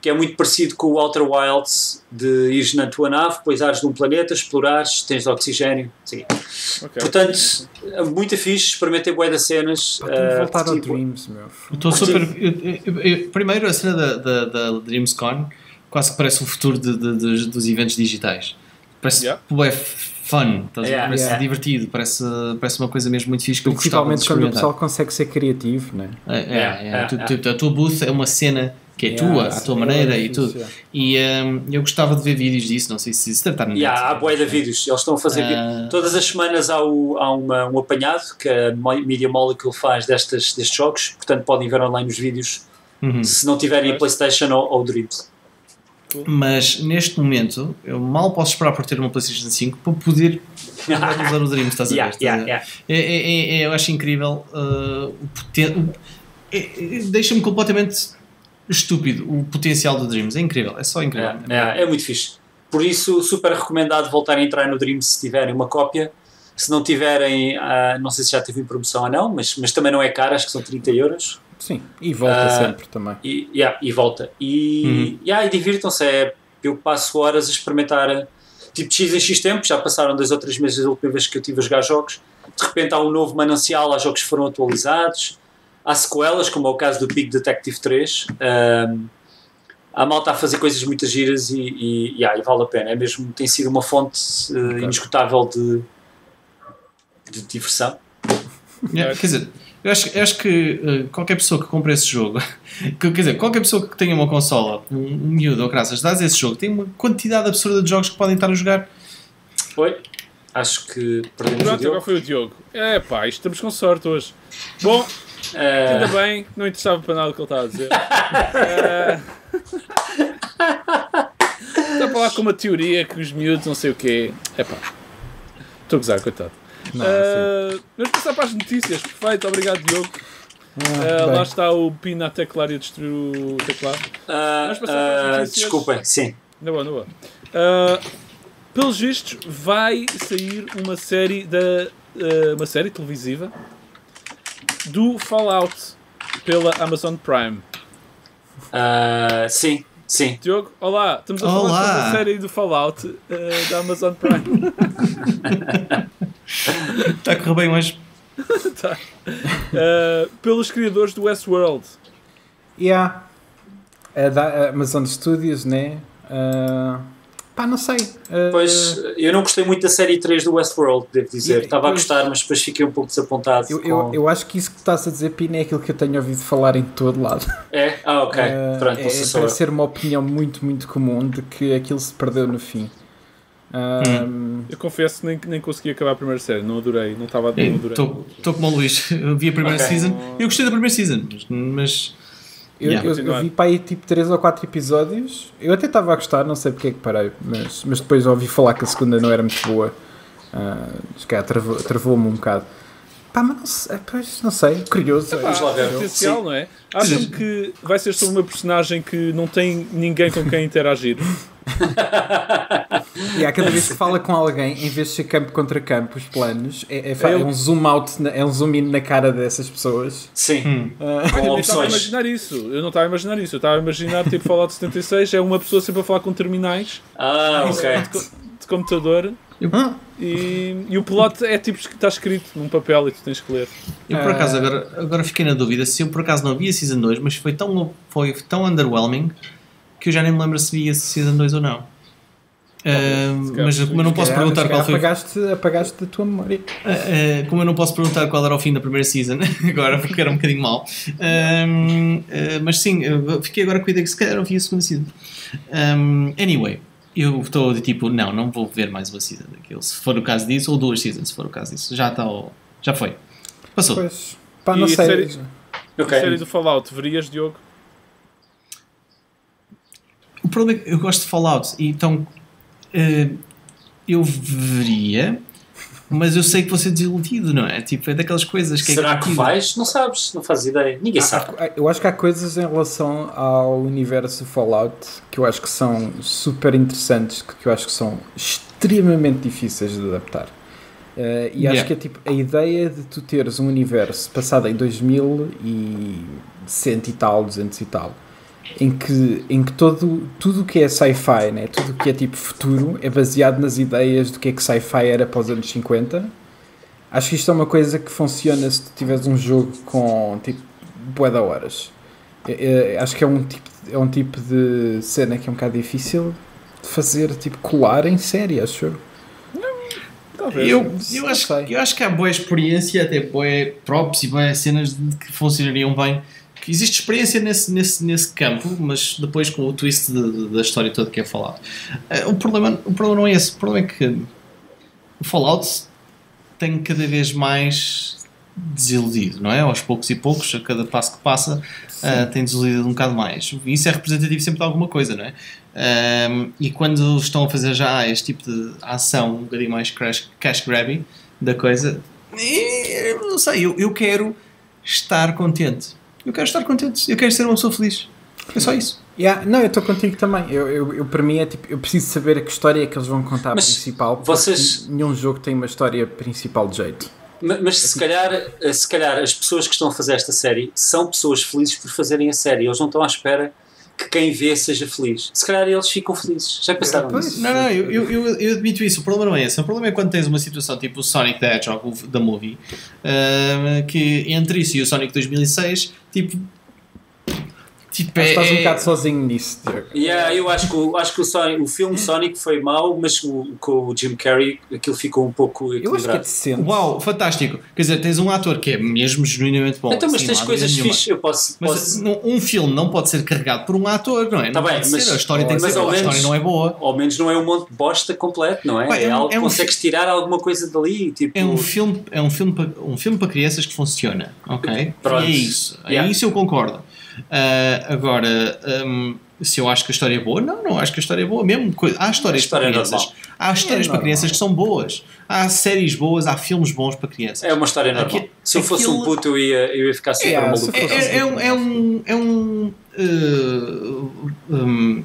que é muito parecido com o Outer Wilds, de ires na tua nave, depois ares num planeta, explorares, tens oxigénio, sim. Okay. Portanto, muito fixe, experimentei bué das cenas. Pá, tenho uh, voltar tipo, ao Dreams, meu. Estou super... Eu, eu, eu, primeiro, a cena da, da, da DreamsCon quase que parece o futuro de, de, de, dos eventos digitais. Parece yeah. bué fun, estás yeah. parece yeah. divertido, parece, parece uma coisa mesmo muito fixe que eu gostava de experimentar. Principalmente quando o pessoal consegue ser criativo, não é? É, é, yeah. é. Yeah. Tu, yeah. Tu, a tua booth é uma cena... que é yeah, tua, à tua maneira é e tudo. E um, eu gostava de ver vídeos disso, não sei se se tratar nisso. Yeah, há boia de vídeos, eles estão a fazer uh... todas as semanas há, o, há uma, um apanhado que a Media Molecule faz destas, destes jogos, portanto podem ver online os vídeos, uhum, se não tiverem a PlayStation ou, ou o Dreams. Mas neste momento eu mal posso esperar por ter uma PlayStation cinco para poder usar o Dreams, estás a ver? Yeah, yeah, yeah. É, é, é, eu acho incrível uh, o poten- é, é, deixa-me completamente estúpido o potencial do Dreams, é incrível, é só incrível. É, é, é muito fixe, por isso super recomendado voltarem a entrar no Dreams se tiverem uma cópia, se não tiverem, uh, não sei se já teve em promoção ou não, mas, mas também não é caro, acho que são trinta euros. Sim, e volta uh, sempre também. E, yeah, e volta, e, uhum. yeah, e divirtam-se, é, eu passo horas a experimentar, tipo de x em x tempo, já passaram dois ou três meses da última vez que eu estive a jogar jogos, de repente há um novo manancial, há jogos que foram atualizados. Há sequelas, como é o caso do Pig Detective três. Um, a malta a fazer coisas muito giras e, e, yeah, e vale a pena. É mesmo, tem sido uma fonte uh, okay. inesgotável de, de diversão. Yeah, quer dizer, eu acho, eu acho que uh, qualquer pessoa que compre esse jogo, que, quer dizer, qualquer pessoa que tenha uma consola, um, um miúdo ou graças, dás esse jogo, tem uma quantidade absurda de jogos que podem estar a jogar. Oi? Acho que perdemos. Pronto, o Diogo. Agora foi o Diogo. É pá, estamos com sorte hoje. Bom, uh... ainda bem, não interessava para nada o que ele estava a dizer. uh... Está a falar com uma teoria que os miúdos não sei o quê. É pá, estou a gozar, coitado. Não, uh... Vamos passar para as notícias. Perfeito, obrigado, Diogo. Ah, uh, lá está o Pina a teclar e a destruir o teclado. Uh, Vamos passar para as notícias. Uh, desculpem, sim. Na boa, na boa. Uh... Pelos vistos, vai sair uma série, da, uma série televisiva do Fallout pela Amazon Prime. Uh, sim, sim. Diogo, olá, estamos a olá. falar sobre a série do Fallout uh, da Amazon Prime. Está a correr bem hoje. Tá. Uh, pelos criadores do Westworld. Yeah. É da Amazon Studios, né? Uh... Pá, não sei. Uh... Pois, eu não gostei muito da série três do Westworld, devo dizer. Estava a gostar, mas depois fiquei um pouco desapontado. Eu, com... eu, eu acho que isso que estás a dizer, Pina, é aquilo que eu tenho ouvido falar em todo lado. É? Ah, ok. Uh, Pronto, é, é para ser uma opinião muito, muito comum de que aquilo se perdeu no fim. Uh, hum. Eu confesso que nem, nem consegui acabar a primeira série. Não adorei. Não estava a adorar. Estou como o Luís. Eu vi a primeira okay. season. Eu gostei da primeira season, mas... Eu, yeah, eu, eu vi para aí tipo três ou quatro episódios. Eu até estava a gostar, não sei porque é que parei, mas, mas depois ouvi falar que a segunda não era muito boa. Uh, acho que é, travou, travou-me um bocado. Pá, mas não sei, não sei. Curioso. É, pá, é potencial, não é? Acham que vai ser sobre uma personagem que não tem ninguém com quem interagir. E yeah, cada vez que fala com alguém, em vez de ser campo contra campo, os planos é, é, é, é um zoom out, é um zoom in na cara dessas pessoas. Sim. Hum. Uh, eu não estava a imaginar isso. Eu não estava a imaginar isso. Eu estava a imaginar tipo Fallout setenta e seis é uma pessoa sempre a falar com terminais. Ah, ok. De, de computador. Eu... E, e o plot é tipo que está escrito num papel e tu tens que ler. Eu por acaso agora, agora fiquei na dúvida se eu por acaso não vi a Season dois, mas foi tão, foi tão underwhelming que eu já nem me lembro se vi a Season dois ou não. Uh, mas como eu não posso calhar, perguntar qual foi... Apagaste, apagaste da tua memória. Uh, uh, como eu não posso perguntar qual era o fim da primeira season, agora, porque era um bocadinho mau. Uh, uh, mas sim, fiquei agora com a ideia que se calhar não vi a segunda season. Um, anyway, eu estou de tipo, não, não vou ver mais uma season daquilo, se for o caso disso, ou duas seasons, se for o caso disso. Já está, já foi. Passou. Pois, pá, não e sei. A série, okay. a série do Fallout, verias, Diogo? O problema é que eu gosto de Fallout, e então... Uh, eu veria, mas eu sei que vou ser desiludido, não é? Tipo, é daquelas coisas que será é que vais? Não sabes, não fazes ideia, ninguém há, sabe. Eu acho que há coisas em relação ao universo Fallout que eu acho que são super interessantes, que eu acho que são extremamente difíceis de adaptar. Uh, e yeah. acho que é tipo a ideia de tu teres um universo passado em dois mil e cem e tal, duzentos e tal. Em que, em que todo, tudo o que é sci-fi, né? Tudo o que é tipo futuro é baseado nas ideias do que é que sci-fi era para os anos cinquenta. Acho que isto é uma coisa que funciona se tu tiveres um jogo com tipo bué da horas. É, é, acho que é um, tipo, é um tipo de cena que é um bocado difícil de fazer, tipo colar em série, acho eu. Talvez, eu, eu, acho, eu acho que há boa experiência, até boa props e boas cenas que funcionariam bem. Existe experiência nesse, nesse, nesse campo, mas depois com o twist de, de, da história toda que é Fallout. Uh, o, problema, o problema não é esse. O problema é que o Fallout tem cada vez mais desiludido, não é? Aos poucos e poucos, a cada passo que passa, uh, tem desiludido um bocado mais. Isso é representativo sempre de alguma coisa, não é? Uh, e quando estão a fazer já este tipo de ação um bocadinho mais crash, cash grabby da coisa, eu não sei, eu, eu quero estar contente. Eu quero estar contente, eu quero ser uma pessoa feliz. É só isso. Yeah, não, eu estou contigo também. Eu, eu, eu, para mim é tipo, eu preciso saber a que história é que eles vão contar mas principal. Vocês... Nenhum jogo tem uma história principal de jeito. Mas, mas se, calhar, se calhar as pessoas que estão a fazer esta série são pessoas felizes por fazerem a série. Eles não estão à espera que quem vê seja feliz. Se calhar eles ficam felizes. Já pensaram nisso? Não, não, eu, eu, eu admito isso. O problema não é esse. O problema é quando tens uma situação tipo o Sonic the Hedgehog, da movie, uh, que entre isso e o Sonic dois mil e seis, tipo, Tipo, é, estás um bocado sozinho nisso, Diogo. Yeah, eu acho que, acho que o, Sonic, o filme Sonic foi mau, mas o, com o Jim Carrey aquilo ficou um pouco equilibrado. É uau, fantástico. Quer dizer, tens um ator que é mesmo genuinamente bom. Então, mas assim, tens coisas fixas. Eu posso, mas posso... um filme não pode ser carregado por um ator, não é? Tá não bem, mas, a história tem que mas ser boa, menos, a história não é boa. Ao menos não é um monte de bosta completo, não é? Ué, é, é algo que é um consegues fi... tirar alguma coisa dali. Tipo... É, um filme, é um, filme para, um filme para crianças que funciona, ok? Pronto. E é isso. Yeah. É isso, eu concordo. Uh, agora, um, se eu acho que a história é boa, não, não acho que a história é boa mesmo. Há histórias história para crianças normal. Há histórias é para crianças que são boas, há séries boas, há filmes bons para crianças. É uma história normal. Aqui, se eu fosse aquilo... um puto eu ia, eu ia ficar super é, maluco. É, é, é, um, é um é um, uh, um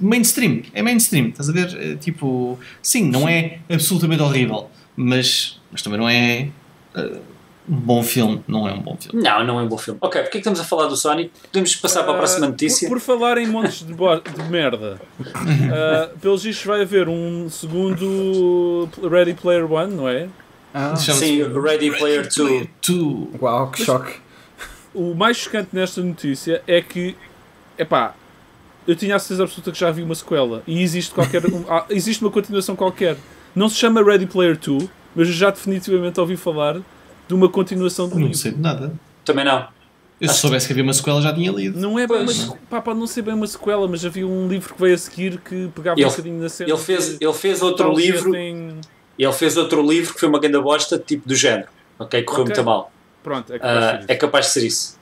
mainstream, é mainstream, estás a ver? Tipo, sim, não é absolutamente horrível, mas, mas também não é... Uh, um bom filme, não é um bom filme. Não, não é um bom filme. Ok, porque é que estamos a falar do Sonic? Podemos passar uh, para a próxima notícia? Por, por falar em montes de, bo- de merda, uh, pelos vistos vai haver um segundo Ready Player um, não é? Ah, sim, Ready Player dois. Uau, que choque. O mais chocante nesta notícia é que, epá, eu tinha a certeza absoluta que já vi uma sequela e existe, qualquer, um, existe uma continuação qualquer. Não se chama Ready Player dois, mas eu já definitivamente ouvi falar de uma continuação de um livro. Não sei de nada. Também não. Eu, se soubesse que havia uma sequela, já tinha lido. Não é bem uma sequela, não sei bem uma sequela, mas havia um livro que veio a seguir que pegava ele, um bocadinho na cena. Ele fez, ele fez outro livro. Tem... Ele fez outro livro que foi uma grande bosta, tipo do género. Ok? Correu okay. muito mal. Pronto, é capaz, uh, de, ser é capaz de ser isso.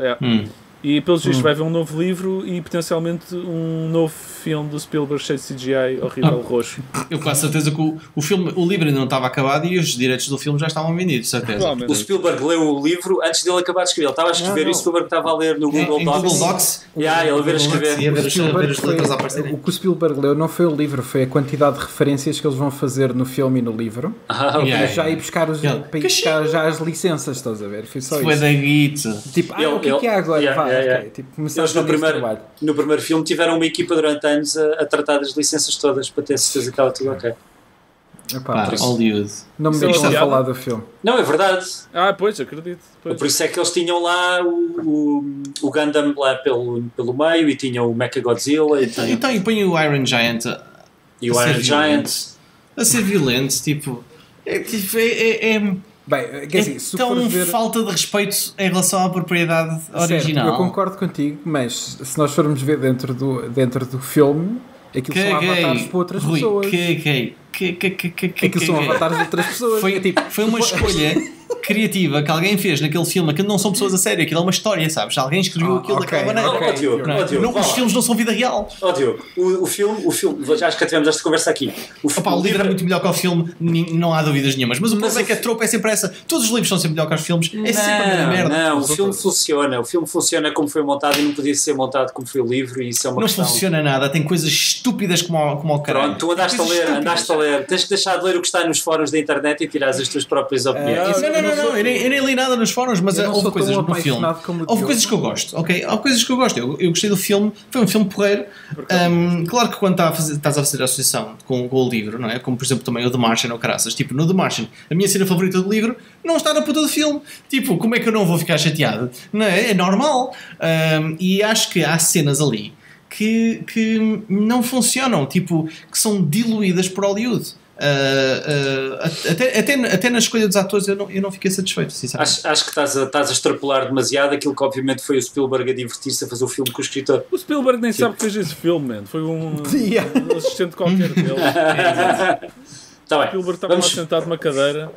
É. Hum. E, pelos vistos, hum. vai haver um novo livro e, potencialmente, um novo filme do Spielberg cheio de C G I horrível ah, roxo. Eu com a certeza que o, o, filme, o livro ainda não estava acabado e os direitos do filme já estavam vendidos, certeza. Claro, o Spielberg leu o livro antes dele acabar de escrever. Ele estava a escrever ah, e o Spielberg estava a ler no Google é, Docs. Google Docs? Yeah, ele a ver a escrever. Sim, a ver, a ver as letras a aparecerem. O que o Spielberg leu não foi o livro, foi a quantidade de referências que eles vão fazer no filme e no livro. Ah, okay. yeah, já ir buscar, os, yeah. para ir buscar já as licenças, estás a ver? Foi só foi isso. Foi da guita. Tipo, ah, eu, o que é que é agora? Yeah. Vai. É, é. Okay. Tipo, eles no primeiro, no primeiro filme tiveram uma equipa durante anos a, a tratar das licenças todas para ter certeza que estava tudo ok. Epá, pá, Hollywood. Não me deixam é falar do filme. Não, é verdade. Ah, pois, acredito. Pois. Por isso é que eles tinham lá o, o, o Gundam lá pelo, pelo meio e tinham o Mechagodzilla. E tinham... Então, e põe o Iron Giant a, e o a Iron Giant a ser violento. Tipo, é, tipo, é, é, é... Bem, quer dizer, é tão ver... falta de respeito em relação à propriedade original. Certo, eu concordo contigo, mas se nós formos ver dentro do, dentro do filme, aquilo que são gay. avatares para outras Rui, pessoas. Que, que, que, que, que, que, que, aquilo são gay. avatares de outras pessoas. Foi, é tipo, foi uma escolha criativa que alguém fez naquele filme. Aquilo não são pessoas a sério, aquilo é uma história, sabes? Alguém escreveu oh, aquilo okay, daquela maneira. Okay, okay, okay, okay, okay, okay, os filmes não são vida real. Ó oh, Diogo, o, o filme, o filme, já acho que tivemos esta conversa aqui. O, Opa, o livro, livro é muito melhor que o filme, não há dúvidas nenhumas. Mas o problema é que a tropa é sempre essa. Todos os livros são sempre melhor que os filmes. É não, sempre a merda. Não, o filme funciona. O filme funciona como foi montado e não podia ser montado como foi o livro. E isso é uma não questão... funciona nada. Tem coisas estúpidas como o, como o caralho. Pronto, tu andaste a ler, andaste a ler. Tens que deixar de ler o que está nos fóruns da internet e tirares as tuas próprias opiniões. Não, não, não. Não, eu, nem, eu nem li nada nos fóruns, mas houve coisas no filme. Houve coisas que eu gosto, ok? Houve coisas que eu gosto. Eu, eu gostei do filme, foi um filme porreiro. Um, claro que quando tá a fazer, estás a fazer a associação com, com o livro, não é? Como por exemplo também o The Martian ou caraças. Tipo, no The Martian, a minha cena favorita do livro não está na puta do filme. Tipo, como é que eu não vou ficar chateado? Não é? É normal. Um, e acho que há cenas ali que, que não funcionam, tipo, que são diluídas por Hollywood. Uh, uh, até, até, até na escolha dos atores eu não, eu não fiquei satisfeito, sinceramente. Acho, acho que estás a, estás a extrapolar demasiado aquilo que obviamente foi o Spielberg a divertir-se a fazer o filme com o escritor. O Spielberg nem Sim. sabe que fez esse filme, man. Foi um, yeah. um assistente qualquer dele. é, tá bem. O Spielberg estava lá sentado numa cadeira.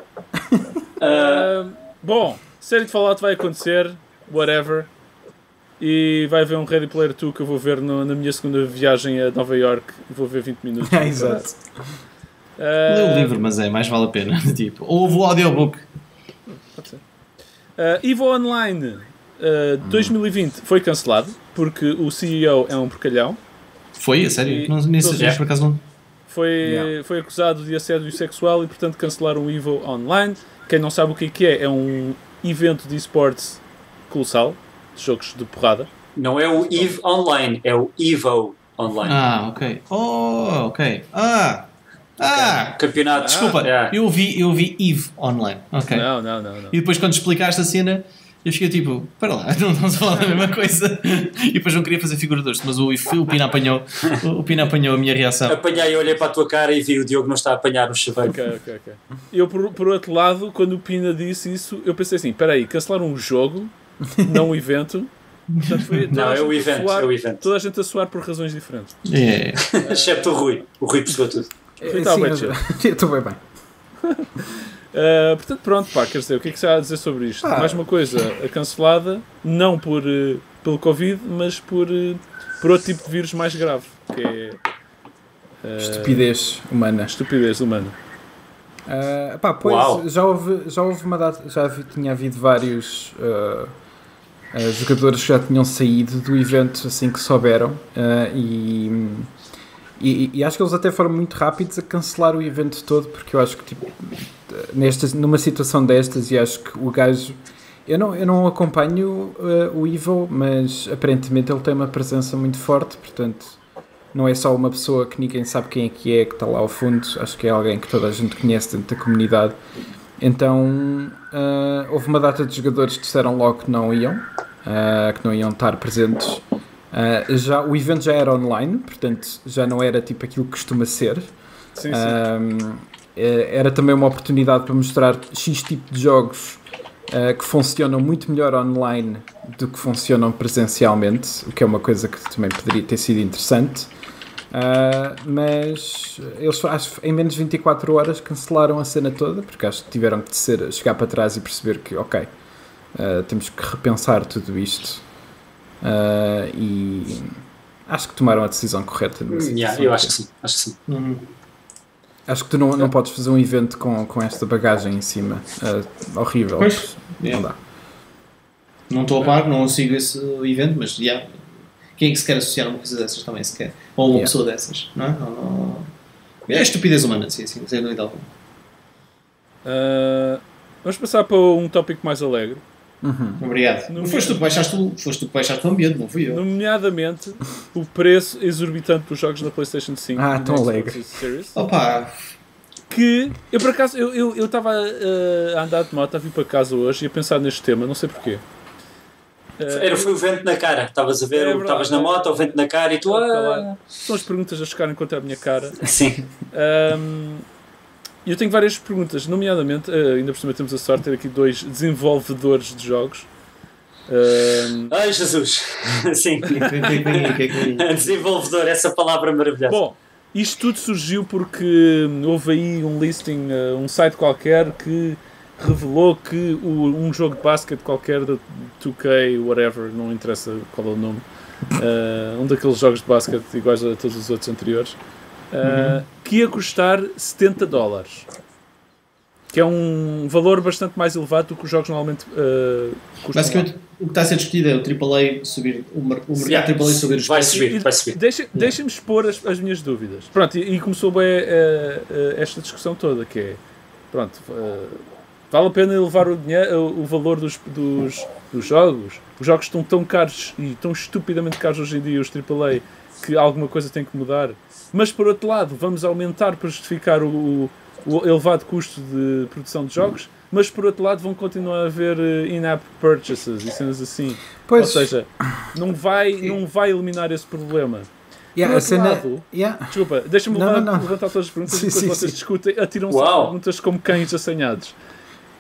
uh, bom, série de Fallout vai acontecer, whatever. E vai haver um Ready Player dois que eu vou ver no, na minha segunda viagem a Nova York. Vou ver vinte minutos. É, exato. Uh, Leu o livro, mas é, mais vale a pena. Tipo, houve o audiobook. Pode ser. Uh, Evo Online uh, dois mil e vinte foi cancelado porque o C E O é um porcalhão. Foi? A sério? Não, nem sei, por acaso não. Foi, yeah. foi acusado de assédio sexual e, portanto, cancelaram o Evo Online. Quem não sabe o que é, é um evento de esportes colossal, de jogos de porrada. Não é o Evo Online, é o Evo Online. Ah, ok. Oh, ok. Ah! Ah, campeonato, desculpa, ah, yeah. eu, vi, eu vi Evo Online. Okay. Não, não, não, não. E depois, quando explicaste a cena, Eu cheguei tipo, para lá, não estamos a falar da mesma coisa. E depois não queria fazer figura de doce, mas o, o Pina apanhou o Pina apanhou a minha reação. Apanhei, olhei para a tua cara e vi o Diogo não está a apanhar no chaveiro. Ok, ok, ok. Eu, por, por outro lado, quando o Pina disse isso, eu pensei assim, espera aí, cancelaram o jogo, não o evento. Portanto, foi, não, é o evento, suar, é o evento. Toda a gente a suar por razões diferentes. É. Uh, Excepto o Rui. O Rui pescou tudo. Eu estava bem, eu estou bem, bem. Uh, portanto, pronto, pá, quer dizer, o que é que se há a dizer sobre isto? Ah. Mais uma coisa cancelada, não por, uh, pelo Covid, mas por, uh, por outro tipo de vírus mais grave, que é... Uh, estupidez humana. Estupidez humana. Uh, pá, pois, Uau. já houve, já houve uma data, já vi, tinha havido vários uh, uh, jogadores que já tinham saído do evento assim que souberam, uh, e... E, e acho que eles até foram muito rápidos a cancelar o evento todo, porque eu acho que tipo, nestas, numa situação destas, e acho que o gajo, eu não, eu não acompanho uh, o Evo, mas aparentemente ele tem uma presença muito forte, portanto não é só uma pessoa que ninguém sabe quem é que é, que está lá ao fundo, acho que é alguém que toda a gente conhece dentro da comunidade. Então uh, houve uma data de jogadores que disseram logo que não iam, uh, que não iam estar presentes. Uh, já, o evento já era online, portanto já não era tipo aquilo que costuma ser. Sim, sim. Uh, era também uma oportunidade para mostrar X tipo de jogos uh, que funcionam muito melhor online do que funcionam presencialmente, o que é uma coisa que também poderia ter sido interessante. Uh, mas eles, acho, em menos de vinte e quatro horas cancelaram a cena toda, porque acho que tiveram que ser, chegar para trás e perceber que ok, uh, temos que repensar tudo isto. Uh, e acho que tomaram a decisão correta. Yeah, eu acho que sim, acho que sim. Uhum. Acho que tu não, não podes fazer um evento com, com esta bagagem em cima. Uh, horrível. Pois, yeah. Não dá. Não estou a par, não sigo esse evento, mas yeah. Quem é que se quer associar a uma coisa dessas também? Se quer? Ou a uma yeah. pessoa dessas? Não é? Não, não... É estupidez humana, sim, sim, sem dúvida alguma. Uh, vamos passar para um tópico mais alegre. Uhum. Obrigado. Nomeado... Foste tu que baixaste o, foste tu que baixaste o ambiente, não fui eu. Nomeadamente o preço exorbitante dos jogos da PlayStation cinco. Ah, tão alegre. Opa! Que eu por acaso eu estava eu, eu tava, uh, a andar de moto, a vir para casa hoje e a pensar neste tema, não sei porquê. Uh, Era, foi o vento na cara, estavas a ver, estavas é na moto, o vento na cara e tu. Ah. São as perguntas a chegarem contra a minha cara. Sim. Um, eu tenho várias perguntas, nomeadamente, ainda por cima temos a sorte de ter aqui dois desenvolvedores de jogos. Um... Ai, Jesus! Sim, desenvolvedor, essa palavra maravilhosa. Bom, isto tudo surgiu porque houve aí um listing, um site qualquer que revelou que um jogo de basquete qualquer da dois K, whatever, não interessa qual é o nome, um daqueles jogos de basquete iguais a todos os outros anteriores, Uh, uhum. que ia custar setenta dólares, que é um valor bastante mais elevado do que os jogos normalmente uh, custam. Basicamente, o que está a ser discutido é o A A A subir, o mercado A A A subir os preços. Vai subir. Deixa, deixa-me expor as, as minhas dúvidas. Pronto, e, e começou bem uh, uh, esta discussão toda, que é, pronto, uh, vale a pena elevar o, dinheiro, o, o valor dos, dos, dos jogos? Os jogos estão tão caros e tão estupidamente caros hoje em dia, os A A A, que alguma coisa tem que mudar. Mas, por outro lado, vamos aumentar para justificar o, o elevado custo de produção de jogos, mas, por outro lado, vão continuar a haver in-app purchases e cenas assim. Pois. Ou seja, não vai, não vai eliminar esse problema. Yeah, por outro lado, yeah. Desculpa, deixa-me não, levar, não. levantar todas as perguntas e depois sim, vocês sim. discutem, atiram-se as perguntas como cães assanhados.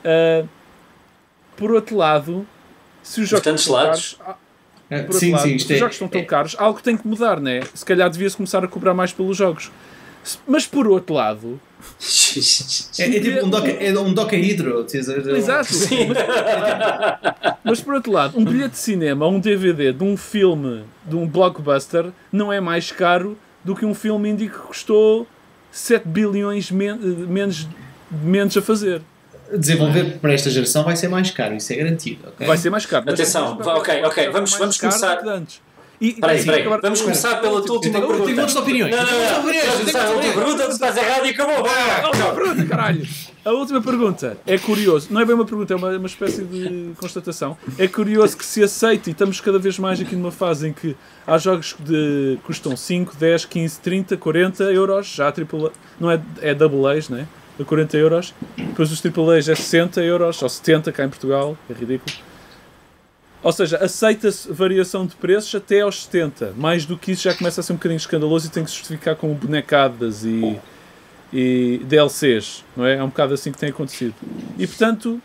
Uh, por outro lado, se os jogos... Tantos lados... Por sim, lado, sim, os é, jogos estão tão é. caros, algo tem que mudar, não é? Se calhar devia-se começar a cobrar mais pelos jogos. Mas por outro lado... é, é tipo um doca, é um doca hidro. Exato. Mas, mas por outro lado, um bilhete de cinema, um D V D de um filme, de um blockbuster, não é mais caro do que um filme indie que custou sete bilhões men, menos, menos a fazer. Desenvolver para esta geração vai ser mais caro, isso é garantido. Okay? Vai ser mais caro. Atenção, vai, ok, ok, vamos, vamos começar. E, peraí, assim, peraí. Acabar... Vamos começar pela tua última pergunta. Eu tenho outras opiniões. Não, não, não. não, não, não, não. Pergunta, tu estás errado e acabou. Não, pergunta, caralho. A última pergunta é curioso. Não é bem uma pergunta, é uma, uma espécie de constatação. É curioso que se aceite, e estamos cada vez mais aqui numa fase em que há jogos que custam cinco, dez, quinze, trinta, quarenta euros. Já a tripla... Não é, é double A's, não é? A quarenta euros, depois os A A As é sessenta euros ou setenta cá em Portugal, é ridículo. Ou seja, aceita-se variação de preços até aos setenta. Mais do que isso já começa a ser um bocadinho escandaloso e tem que se justificar com bonecadas e, e D L Cs, não é? É um bocado assim que tem acontecido. E portanto...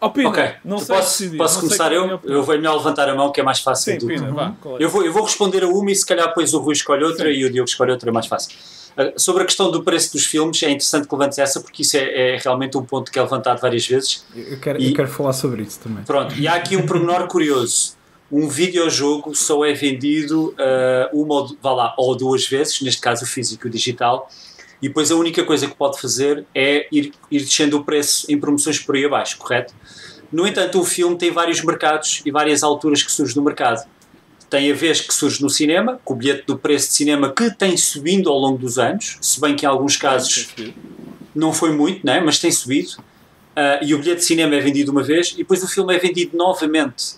Oh, Pina, ok, não sei posso, decidir, posso não começar sei eu? Eu vou melhor levantar a mão que é mais fácil. Sim, do... Pina, vá, eu, vou, eu vou responder a uma e se calhar depois o Rui escolhe outra. Sim. E o Diogo escolhe outra, é mais fácil. Uh, sobre a questão do preço dos filmes, é interessante que levantes essa porque isso é, é realmente um ponto que é levantado várias vezes. Eu quero, e, eu quero falar sobre isso também. Pronto, e há aqui um pormenor curioso. Um videojogo só é vendido uh, uma ou, vá lá, ou duas vezes, neste caso o físico e o digital, e depois a única coisa que pode fazer é ir, ir descendo o preço em promoções por aí abaixo, correto? No entanto, o filme tem vários mercados e várias alturas que surge no mercado. Tem a vez que surge no cinema, com o bilhete do preço de cinema que tem subido ao longo dos anos, se bem que em alguns casos não foi muito, né? Mas tem subido. Uh, e o bilhete de cinema é vendido uma vez e depois o filme é vendido novamente.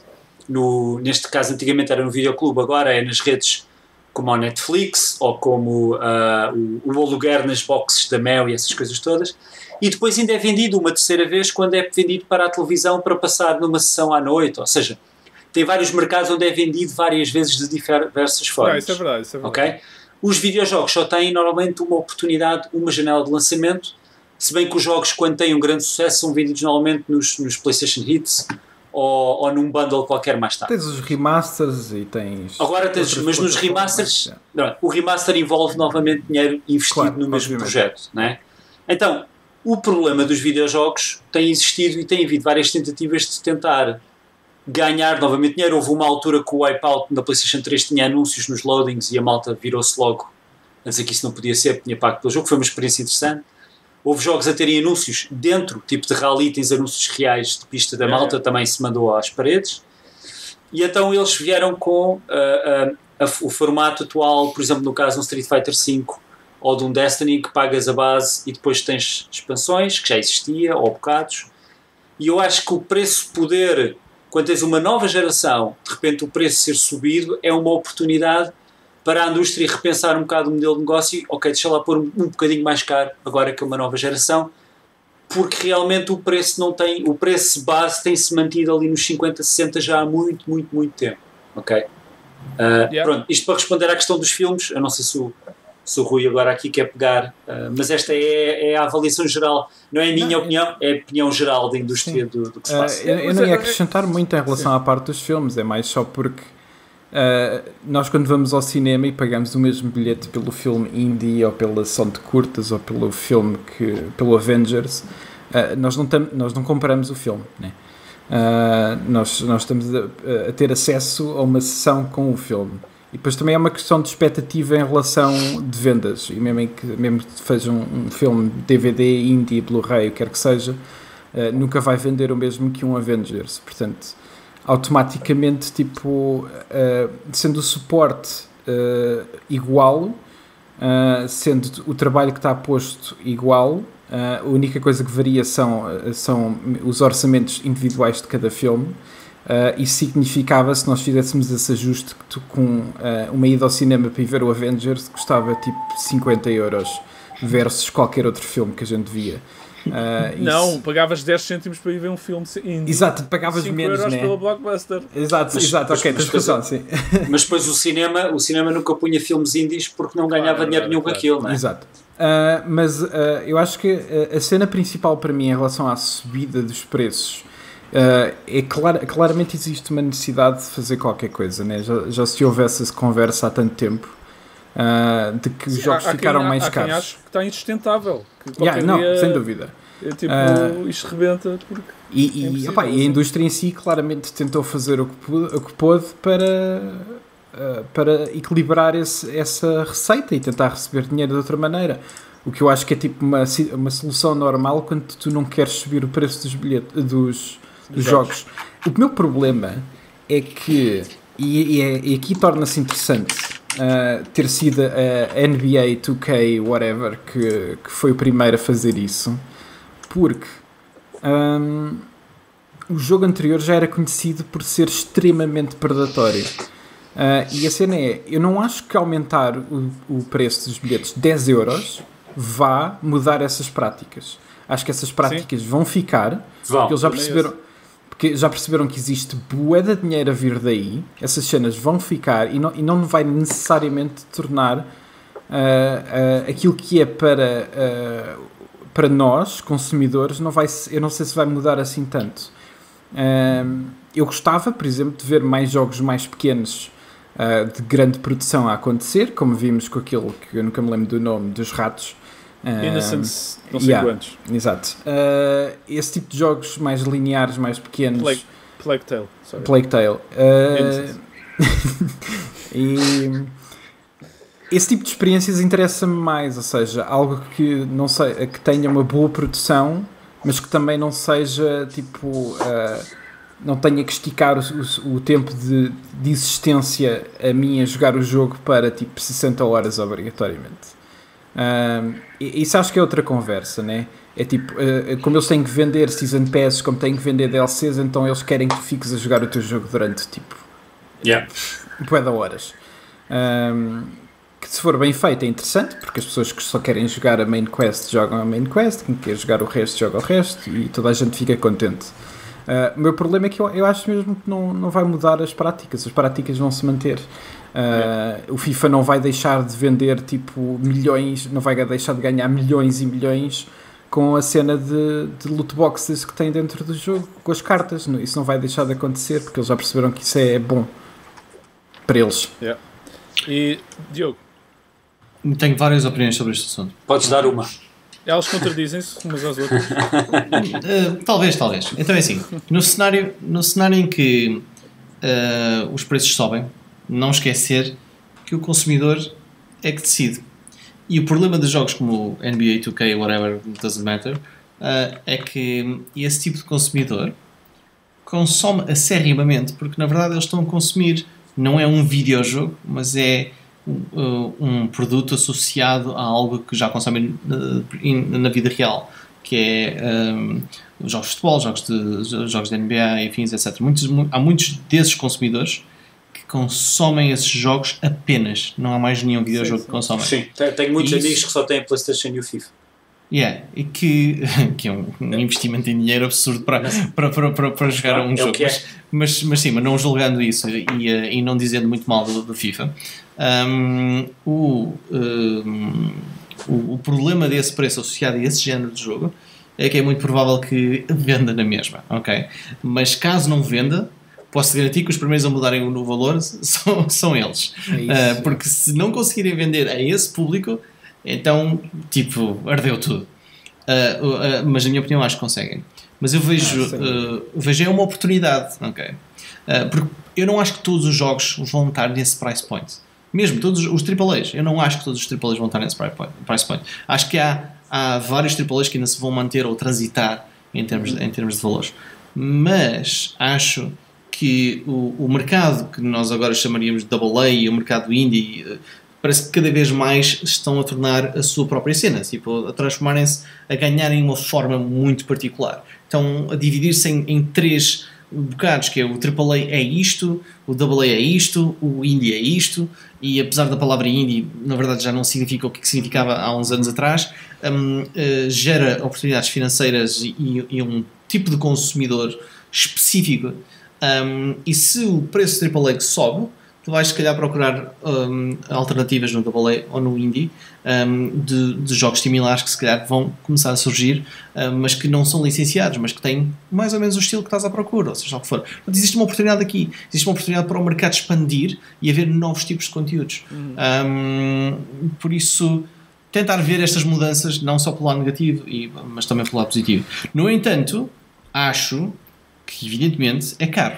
No, neste caso, antigamente era no videoclube, agora é nas redes como a Netflix, ou como uh, o, o aluguer nas boxes da Mel e essas coisas todas, e depois ainda é vendido uma terceira vez quando é vendido para a televisão para passar numa sessão à noite, ou seja, tem vários mercados onde é vendido várias vezes de diversas formas. Não, isso é verdade, isso é verdade. Okay? Os videojogos só têm normalmente uma oportunidade, uma janela de lançamento, se bem que os jogos quando têm um grande sucesso são vendidos normalmente nos, nos PlayStation Hits, Ou, ou num bundle qualquer mais tarde. Tens os remasters e tens... Agora tens, mas nos remasters... Não, o remaster envolve novamente dinheiro investido, claro, no mesmo projeto, não é? Então, o problema dos videojogos tem existido e tem havido várias tentativas de tentar ganhar novamente dinheiro. Houve uma altura que o Wipeout na PlayStation três tinha anúncios nos loadings e a malta virou-se logo a dizer que isso não podia ser, tinha pago pelo jogo, foi uma experiência interessante. Houve jogos a terem anúncios dentro, tipo de rally, tens anúncios reais de pista da malta, é. Também se mandou às paredes. E então eles vieram com uh, uh, a, o formato atual, por exemplo, no caso de um Street Fighter cinco ou de um Destiny, que pagas a base e depois tens expansões, que já existia, ou bocados. E eu acho que o preço-poder, quando tens uma nova geração, de repente o preço ser subido, é uma oportunidade para a indústria repensar um bocado o modelo de negócio e, ok, deixa lá pôr um, um bocadinho mais caro agora que é uma nova geração, porque realmente o preço não tem, o preço base tem-se mantido ali nos cinquenta, sessenta já há muito, muito, muito tempo, ok? Uh, yeah. Pronto, isto para responder à questão dos filmes, eu não sei se o, se o Rui agora aqui quer pegar, uh, mas esta é, é a avaliação geral, não é a minha não, opinião, é a opinião geral da indústria do, do que se passa. Uh, eu, eu não ia acrescentar muito em relação sim. à parte dos filmes, é mais só porque Uh, nós quando vamos ao cinema e pagamos o mesmo bilhete pelo filme indie ou pela ação de curtas ou pelo filme que, pelo Avengers, uh, nós, não tam, nós não compramos o filme, né? uh, nós, nós estamos a, a ter acesso a uma sessão com o filme e depois também é uma questão de expectativa em relação de vendas e mesmo que mesmo que seja um, um filme D V D, indie, Blu-ray, o que quer que seja, uh, nunca vai vender o mesmo que um Avengers, portanto automaticamente, tipo, uh, sendo o suporte uh, igual, uh, sendo o trabalho que está posto igual, uh, a única coisa que varia são, são os orçamentos individuais de cada filme, uh, e significava, se nós fizéssemos esse ajuste, que tu, com uh, uma ida ao cinema para ir ver o Avengers custava tipo cinquenta euros versus qualquer outro filme que a gente via. Uh, não, isso. Pagavas dez cêntimos para ir ver um filme indie. Exato, pagavas menos, né? Pela Blockbuster. Exato, mas, exato, mas, ok, mas, tens razão, sim. Mas depois o cinema, o cinema nunca punha filmes indies porque não ganhava ah, dinheiro é, nenhum com é, aquilo, não é? Exato. Uh, mas uh, eu acho que a cena principal para mim em relação à subida dos preços uh, é clar, claramente existe uma necessidade de fazer qualquer coisa, né? Já, já se houve essa conversa há tanto tempo. Uh, de que os jogos há, há ficaram quem, mais há caros. Quem acho que está insustentável. Que yeah, não, dia, sem dúvida. É tipo, uh, isto rebenta porque e, e, é opa, e a indústria em si claramente tentou fazer o que, o que pôde para, uh, para equilibrar esse, essa receita e tentar receber dinheiro de outra maneira. O que eu acho que é tipo uma, uma solução normal quando tu não queres subir o preço dos, bilhetes, dos, dos jogos. O meu problema é que, e, e, e aqui torna-se interessante. Uh, ter sido a N B A two K whatever que, que foi o primeiro a fazer isso porque um, o jogo anterior já era conhecido por ser extremamente predatório uh, e a cena é, eu não acho que aumentar o, o preço dos bilhetes dez euros vá mudar essas práticas, acho que essas práticas sim. vão ficar, vão, porque eles já perceberam Porque já perceberam que existe bué de dinheiro a vir daí. Essas cenas vão ficar e não, e não vai necessariamente tornar uh, uh, aquilo que é para, uh, para nós, consumidores, não vai, eu não sei se vai mudar assim tanto. Uh, eu gostava, por exemplo, de ver mais jogos mais pequenos uh, de grande produção a acontecer, como vimos com aquele que eu nunca me lembro do nome, dos ratos. Uh, Innocence, não sei yeah, quantos. Exato. Uh, esse tipo de jogos mais lineares, mais pequenos. Plague, Plague Tale. Sorry. Plague Tale. Uh, e esse tipo de experiências interessa-me mais, ou seja, algo que, não sei, que tenha uma boa produção, mas que também não seja tipo. Uh, não tenha que esticar o, o, o tempo de, de existência a mim a jogar o jogo para tipo sessenta horas obrigatoriamente. Um, isso acho que é outra conversa, né? É tipo, uh, como eles têm que vender Season Pass, como têm que vender D L Cs, então eles querem que tu fiques a jogar o teu jogo durante tipo yeah. um bué de horas. Um, que se for bem feito é interessante, porque as pessoas que só querem jogar a main quest jogam a main quest, quem quer jogar o resto joga o resto e toda a gente fica contente. Uh, o meu problema é que eu, eu acho mesmo que não, não vai mudar as práticas, as práticas vão se manter. Uh, yeah. O FIFA não vai deixar de vender tipo milhões, não vai deixar de ganhar milhões e milhões com a cena de, de loot boxes que tem dentro do jogo, com as cartas. Isso não vai deixar de acontecer porque eles já perceberam que isso é bom para eles. Yeah. E Diogo? Tenho várias opiniões sobre este assunto. Podes dar uma. Elas contradizem-se umas às outras. uh, talvez, talvez. Então é assim, no cenário, no cenário em que uh, os preços sobem, não esquecer que o consumidor é que decide. E o problema de jogos como N B A two K, whatever, doesn't matter, uh, é que esse tipo de consumidor consome acerrimamente, porque na verdade eles estão a consumir, não é um videojogo, mas é um produto associado a algo que já consomem na vida real, que é um, jogos de futebol, jogos de, jogos de N B A, enfim, etcétera. Muitos, há muitos desses consumidores que consomem esses jogos apenas, não há mais nenhum videojogo sim, sim. que consomem. Sim, tenho muitos e amigos isso, que só têm a PlayStation e o FIFA. Yeah, e que, que é um, um investimento em dinheiro absurdo para, para, para, para, para jogar um é jogo, é. mas, mas, mas sim, mas não julgando isso e, e não dizendo muito mal do, do FIFA. Um, o, um, o, o problema desse preço associado a esse género de jogo é que é muito provável que venda na mesma, ok? Mas caso não venda, posso garantir que os primeiros a mudarem o valor são, são eles, é uh, porque se não conseguirem vender a esse público, então, tipo, ardeu tudo. Uh, uh, mas na minha opinião acho que conseguem. Mas eu vejo, ah, uh, vejo é uma oportunidade, ok? Uh, porque eu não acho que todos os jogos vão estar nesse price point. Mesmo todos os triplo A's, eu não acho que todos os triplo A's vão estar nesse price point. Acho que há, há vários triplo A's que ainda se vão manter ou transitar em termos de, em termos de valores. Mas acho que o, o mercado que nós agora chamaríamos de double A e o mercado indie... parece que cada vez mais estão a tornar a sua própria cena, tipo, a transformarem-se, a ganharem uma forma muito particular. Estão a dividir-se em, em três bocados, que é o triplo A é isto, o double A é isto, o indie é isto, e apesar da palavra indie, na verdade já não significa o que significava há uns anos atrás, um, uh, gera oportunidades financeiras e, e um tipo de consumidor específico. Um, e se o preço do triplo A sobe, tu vais se calhar procurar um, alternativas no double A ou no indie um, de, de jogos similares que se calhar vão começar a surgir, um, mas que não são licenciados, mas que têm mais ou menos o estilo que estás à procura, ou seja o que for. Portanto, existe uma oportunidade aqui, existe uma oportunidade para o mercado expandir e haver novos tipos de conteúdos. Uhum. Um, por isso, tentar ver estas mudanças não só pelo lado negativo, e, mas também pelo lado positivo. No entanto, acho que evidentemente é caro.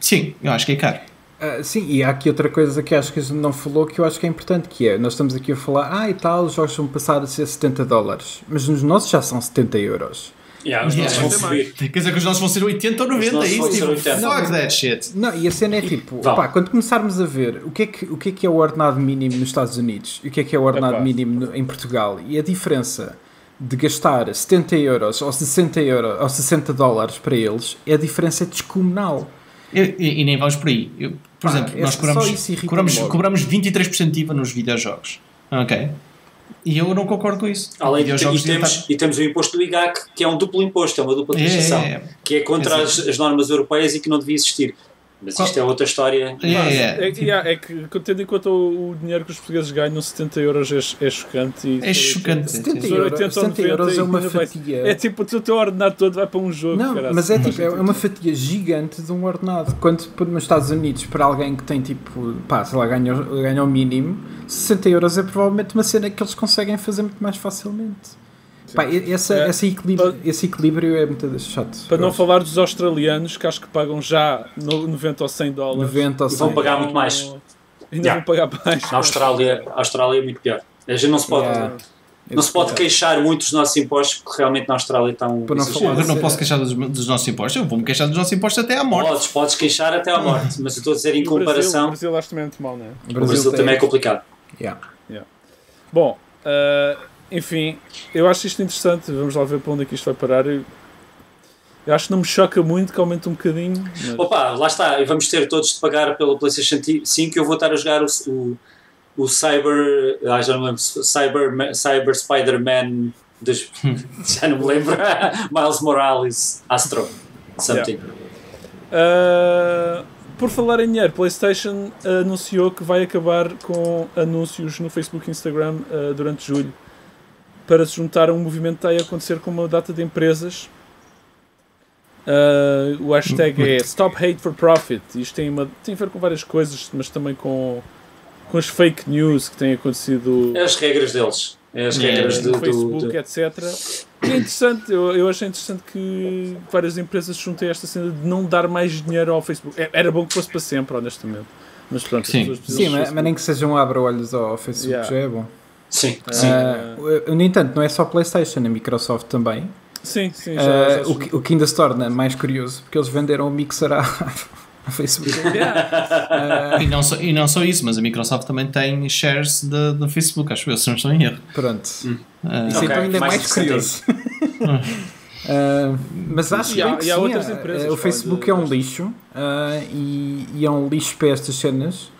Sim, eu acho que é caro. Uh, sim, e há aqui outra coisa que acho que a gente não falou, que eu acho que é importante, que é, nós estamos aqui a falar, ah e tal, os jogos vão passar a ser setenta dólares, mas nos nossos já são setenta euros. Yeah, os yeah, nossos vão subir. Quer dizer que os nossos vão ser oitenta ou noventa, é isso? Tipo, fuck that shit. Não, e a cena é tipo, opá, quando começarmos a ver o que é que, o que é que é o ordenado mínimo nos Estados Unidos e o que é que é o ordenado Epá. mínimo no, em Portugal, e a diferença de gastar setenta euros ou sessenta euros ou sessenta dólares para eles, é a diferença descomunal. Eu, e, e nem vamos por aí. Eu, por ah, exemplo, nós cobramos, cobramos, cobramos vinte e três por cento de I V A nos videojogos. Ok? E eu não concordo com isso. Além de, e, temos, e temos o imposto do I G A C, que é um duplo imposto, é uma dupla taxação, é, é, é. que é contra as, as normas europeias e que não devia existir. Mas isto é outra história. É, é. É, é que, tendo em conta o dinheiro que os portugueses ganham, setenta euros é, é chocante. E, é chocante. setenta euros é uma fatia. É tipo, o teu ordenado todo vai para um jogo. Não, caraca. Mas é, tipo, é uma fatia gigante de um ordenado. Quando nos Estados Unidos, para alguém que tem tipo, pá, sei lá, ganha, ganha o mínimo, sessenta euros é provavelmente uma cena que eles conseguem fazer muito mais facilmente. Pá, essa, é. esse, equilíbrio, para, esse equilíbrio é muito chato. Para não falar dos australianos, que acho que pagam já noventa ou cem dólares. noventa ou cem. E vão pagar muito mais. Ainda yeah. vão pagar mais. A Austrália, a Austrália é muito pior. A gente não se pode, yeah. não se pode queixar muito dos nossos impostos, porque realmente na Austrália estão... Não falar, eu não posso queixar dos, dos nossos impostos. Eu vou-me queixar dos nossos impostos até à morte. Podes, podes queixar até à morte, mas eu estou a dizer em o comparação... Brasil, o Brasil acho também muito mal, não é? O Brasil, o Brasil tem... também é complicado. Yeah. Yeah. Bom... Uh, Enfim, eu acho isto interessante. Vamos lá ver para onde é que isto vai parar. Eu, eu acho que não me choca muito que aumente um bocadinho. Mas... Opa, lá está. E vamos ter todos de pagar pelo PlayStation cinco. Eu vou estar a jogar o, o, o Cyber. Ah, já não me lembro. Cyber, Cyber Spider-Man. Dos, já não me lembro. Miles Morales Astro. Something. Yeah. Uh, por falar em dinheiro, PlayStation anunciou que vai acabar com anúncios no Facebook e Instagram uh, durante julho, para se juntar a um movimento que está a acontecer com uma data de empresas. Uh, o hashtag é Stop Hate for Profit. Isto tem, uma, tem a ver com várias coisas, mas também com, com as fake news que têm acontecido. É as regras deles. É as regras é, do, do Facebook, do... etcétera. E é interessante, eu, eu achei interessante que várias empresas se juntem a esta cena de não dar mais dinheiro ao Facebook. Era bom que fosse para sempre, honestamente. Mas pronto, sim, as sim mas, mas nem que sejam abra-olhos ao Facebook, yeah. já é bom. Sim, sim. Uh, no entanto, não é só PlayStation, a Microsoft também. Sim, sim. Já, já uh, o, que, o que ainda se torna mais curioso, porque eles venderam o Mixer à, à Facebook. Yeah. Uh, e, não só, e não só isso, mas a Microsoft também tem shares do Facebook, acho eu, se não estou em erro. Pronto. Hum. Uh, isso okay. então ainda é mais, mais curioso. Uh, mas acho yeah, bem que há, sim, há outras empresas. O Facebook de... é um lixo, uh, e, e é um lixo para estas cenas.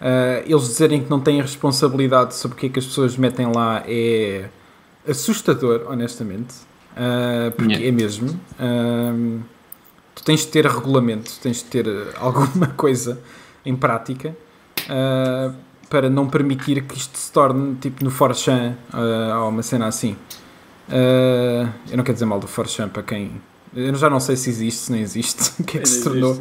Uh, eles dizerem que não têm responsabilidade sobre o que é que as pessoas metem lá é assustador, honestamente, uh, porque yeah. é mesmo. Uh, tu tens de ter regulamento, tens de ter alguma coisa em prática uh, para não permitir que isto se torne tipo no four chan uh, ou uma cena assim. Uh, eu não quero dizer mal do four chan para quem... Eu já não sei se existe, se não existe, o que é que se tornou.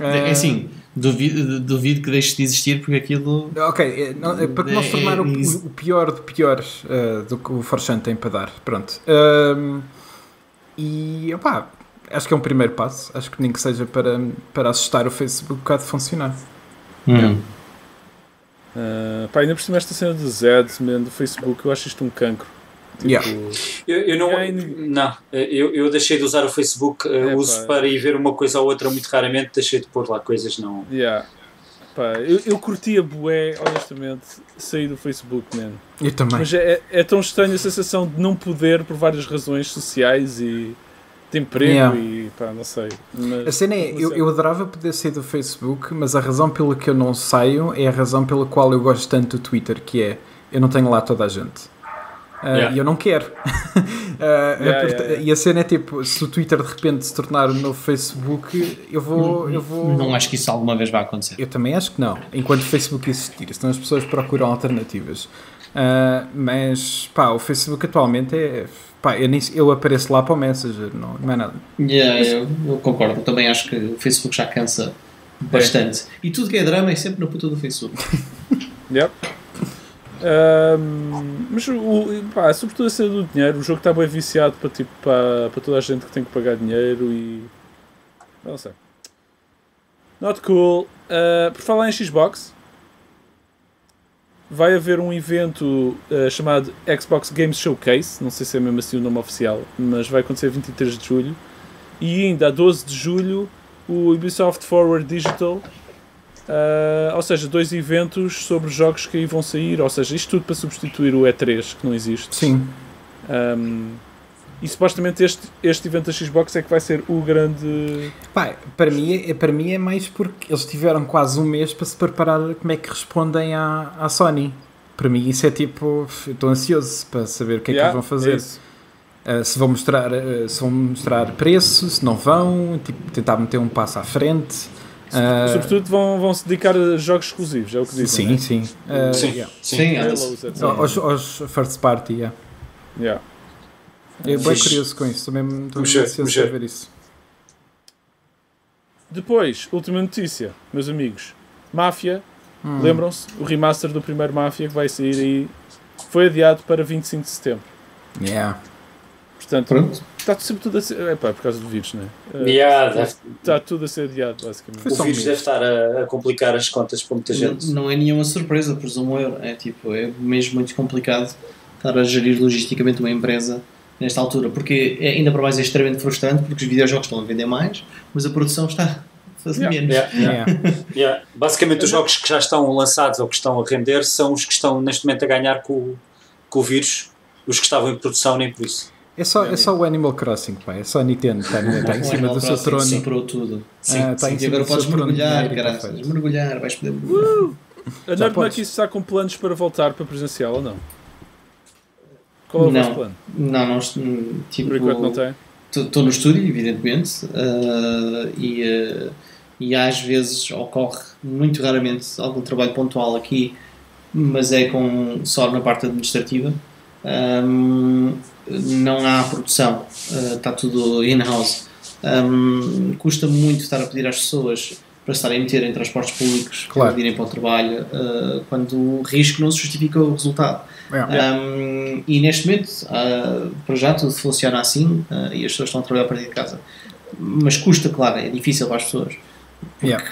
É assim, duvido, duvido que deixe de existir, porque aquilo... Ok, não, é para que não se tornar o, o pior de piores uh, do que o four chan tem para dar, pronto. Um, e, opá, acho que é um primeiro passo, acho que nem que seja para, para assustar o Facebook há de funcionar. Hum. Uh, pá, ainda por cima esta cena do Zed, do Facebook, eu acho isto um cancro. Tipo, yeah. eu, eu não, não eu, eu deixei de usar o Facebook, é, uso pá. para ir ver uma coisa ou outra muito raramente, deixei de pôr lá coisas não. Yeah. Pá, eu, eu curti a bué, honestamente, sair do Facebook, mano. Eu também. Mas é, é tão estranha a sensação de não poder por várias razões sociais e de emprego yeah. e pá, não sei. Mas, a cena é, eu, eu adorava poder sair do Facebook, mas a razão pela que eu não saio é a razão pela qual eu gosto tanto do Twitter, que é, eu não tenho lá toda a gente. Uh, yeah. E eu não quero. uh, yeah, porta- yeah, yeah. E a cena é tipo: se o Twitter de repente se tornar o novo Facebook, eu vou, eu vou. Não acho que isso alguma vez vai acontecer. Eu também acho que não, enquanto o Facebook existir, senão as pessoas procuram alternativas. Uh, mas pá, o Facebook atualmente é. Pá, eu, nem, eu apareço lá para o Messenger, não, não é nada. Yeah, mas, eu, eu concordo, também acho que o Facebook já cansa bastante. É. E tudo que é drama é sempre na puta do Facebook. Yep. Um, mas o, pá, sobretudo a cena do dinheiro, o jogo está bem viciado para, tipo, para, para toda a gente que tem que pagar dinheiro e não sei, not cool. Uh, por falar em Xbox, vai haver um evento uh, chamado Xbox Games Showcase, não sei se é mesmo assim o nome oficial, mas vai acontecer vinte e três de julho, e ainda a doze de julho o Ubisoft Forward Digital. Uh, ou seja, dois eventos sobre jogos que aí vão sair, ou seja, isto tudo para substituir o E três, que não existe. Sim. Um, e supostamente este, este evento da Xbox é que vai ser o grande... Pá, para mim, para mim é mais porque eles tiveram quase um mês para se preparar como é que respondem à, à Sony. Para mim isso é tipo, estou ansioso para saber o que yeah, é que eles vão fazer. É uh, se, vão mostrar, uh, se vão mostrar preço, se não vão, tipo, tentar meter um passo à frente. Uh, Sobretudo vão, vão se dedicar a jogos exclusivos, é o que dizem. Sim, né? sim. Uh, sim. Yeah. sim. sim. É. sim. Aos, aos first party, yeah. Yeah. Eu estou curioso com isso, também estou ansioso para ver isso. Depois, última notícia, meus amigos. Máfia, hum. lembram-se? O remaster do primeiro Máfia que vai sair aí foi adiado para vinte e cinco de setembro. Yeah. Portanto, Pronto. está sempre tudo a ser... É pá, por causa do vírus, não é? Yeah, uh, está tudo a ser adiado, basicamente. O vírus deve estar a, a complicar as contas para muita gente. Não, não é nenhuma surpresa, presumo eu. É, tipo, é mesmo muito complicado estar a gerir logisticamente uma empresa nesta altura, porque ainda para mais é extremamente frustrante, porque os videojogos estão a vender mais, mas a produção está a fazer yeah. menos. Yeah. Yeah. yeah. Basicamente os jogos que já estão lançados ou que estão a render são os que estão neste momento a ganhar com, com o vírus, os que estavam em produção nem por isso. É só, é só o Animal Crossing, pá. É só a Nintendo, está, está em cima do seu trono. Sim, tudo. Sim, ah, está sim, em cima agora do podes mergulhar, caralho. Mergulhar, vais poder mergulhar. Uh! A Nerdmack está com planos para voltar para presencial ou não? Qual é o vosso plano? Não, não, tipo, por enquanto não tem. Estou no estúdio, evidentemente, uh, e, uh, e às vezes ocorre, muito raramente, algum trabalho pontual aqui, mas é com, só na parte administrativa. Um, não há produção, uh, está tudo in-house. Um, custa muito estar a pedir às pessoas para estarem a meter em transportes públicos, claro, para irem para o trabalho, uh, quando o risco não se justifica o resultado. É. Um, e neste momento, uh, para já tudo funciona assim, uh, e as pessoas estão a trabalhar a partir de casa, mas custa, claro, é difícil para as pessoas, porque yeah.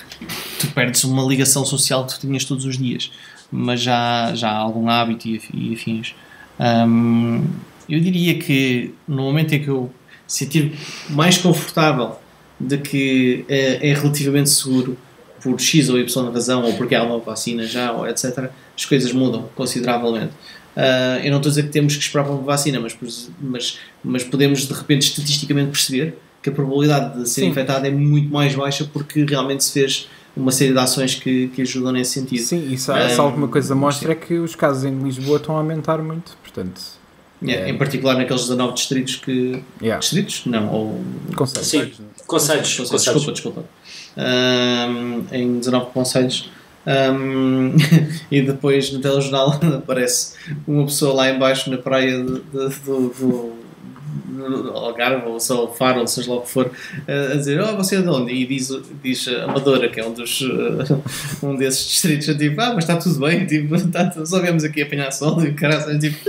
tu perdes uma ligação social que tu tinhas todos os dias, mas já, já há algum hábito e, e afins. Um, eu diria que no momento em que eu sentir mais confortável de que é, é relativamente seguro por X ou Y razão, ou porque há uma vacina já, ou etcétera, as coisas mudam consideravelmente. Uh, eu não estou a dizer que temos que esperar para uma vacina, mas, mas, mas podemos de repente estatisticamente perceber que a probabilidade de ser Sim. infectado é muito mais baixa, porque realmente se fez uma série de ações que, que ajudam nesse sentido. Sim, e se um, alguma coisa mostra é que os casos em Lisboa estão a aumentar muito, portanto... Yeah, é. Em particular naqueles dezanove distritos que... Yeah. Distritos? Não, ou... Conselhos. Sim, conselhos. Desculpa, desculpa. Um, em dezanove conselhos. Um, e depois no telejornal aparece uma pessoa lá em baixo na praia do, do, do, do Algarve, ou só Faro, ou seja lá o que for, a dizer, oh, você é de onde? E diz, diz a Amadora, que é um, dos, um desses distritos, eu tipo, ah, mas está tudo bem, tipo, está, só viemos aqui apanhar sol, e o cara sabe, tipo...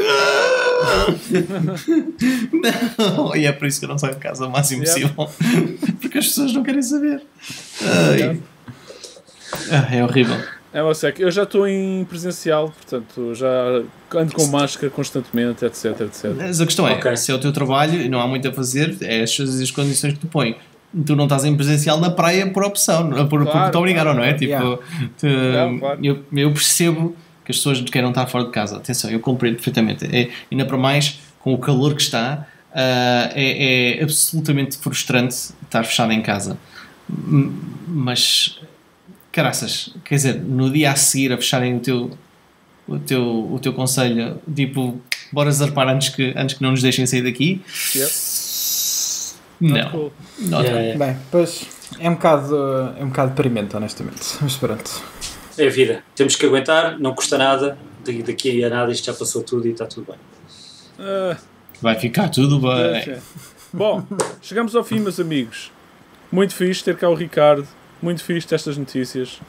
Não, e é por isso que eu não saio de casa o máximo possível, porque as pessoas não querem saber. Ai. Ah, é horrível. É uma seca. Eu já estou em presencial, portanto, já ando com máscara constantemente, etc, etcétera. Mas a questão é, okay. se é o teu trabalho e não há muito a fazer, é as, as condições que tu pões. Tu não estás em presencial na praia por opção, por, claro, por te obrigaram, não é? Tipo, yeah. tu, yeah, claro. eu, eu percebo que as pessoas queiram estar fora de casa. Atenção, eu compreendo perfeitamente. É, ainda para mais, com o calor que está, uh, é, é absolutamente frustrante estar fechado em casa. Mas... Caraças, quer dizer, no dia a seguir a fecharem o teu, o teu, o teu conselho, tipo, bora zarpar antes que, antes que não nos deixem sair daqui. Yep. Não. Cool. Yeah, yeah. Bem, pois é um bocado, é um bocado deprimente, honestamente, mas pronto. É a vida, temos que aguentar, não custa nada, daqui a nada isto já passou tudo e está tudo bem. Uh, Vai ficar tudo bem. É. Bom, chegamos ao fim, meus amigos. Muito fixe ter cá o Ricardo. Muito fixe destas notícias.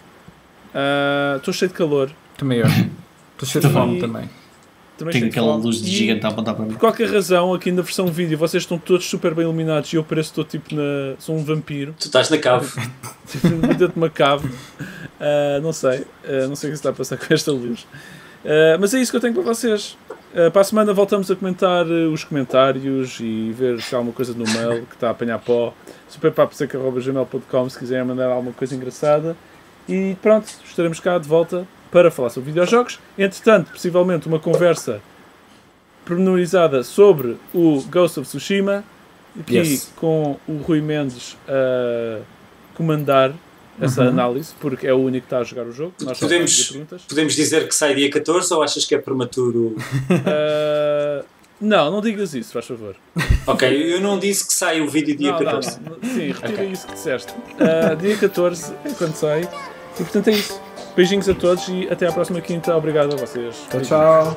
Estou uh, cheio de calor. Também eu. Estou cheio de fome também. também Tenho aquela luz de gigante a apontar para mim. Por qualquer razão, aqui na versão vídeo, vocês estão todos super bem iluminados e eu pareço estou tipo na... Sou um vampiro. Tu estás na cave. Dentro de uma cave. Uh, não sei. Uh, não sei o que se está a passar com esta luz. Uh, mas é isso que eu tenho para vocês. Uh, para a semana voltamos a comentar uh, os comentários e ver se há alguma coisa no mail que está a apanhar pó. superpapseca arroba gmail ponto com se quiserem mandar alguma coisa engraçada. E pronto, estaremos cá de volta para falar sobre videojogos. Entretanto, possivelmente uma conversa pormenorizada sobre o Ghost of Tsushima, aqui yes. com o Rui Mendes a comandar essa uhum. análise, porque é o único que está a jogar o jogo. Nós podemos, podemos dizer que sai dia catorze ou achas que é prematuro? Uh, não, não digas isso, faz favor. Ok, eu não disse que sai o vídeo dia não, catorze. Não, sim, retira okay. isso que disseste. Uh, dia catorze é quando sai. E portanto é isso. Beijinhos a todos e até à próxima quinta. Obrigado a vocês. Tchau, tchau.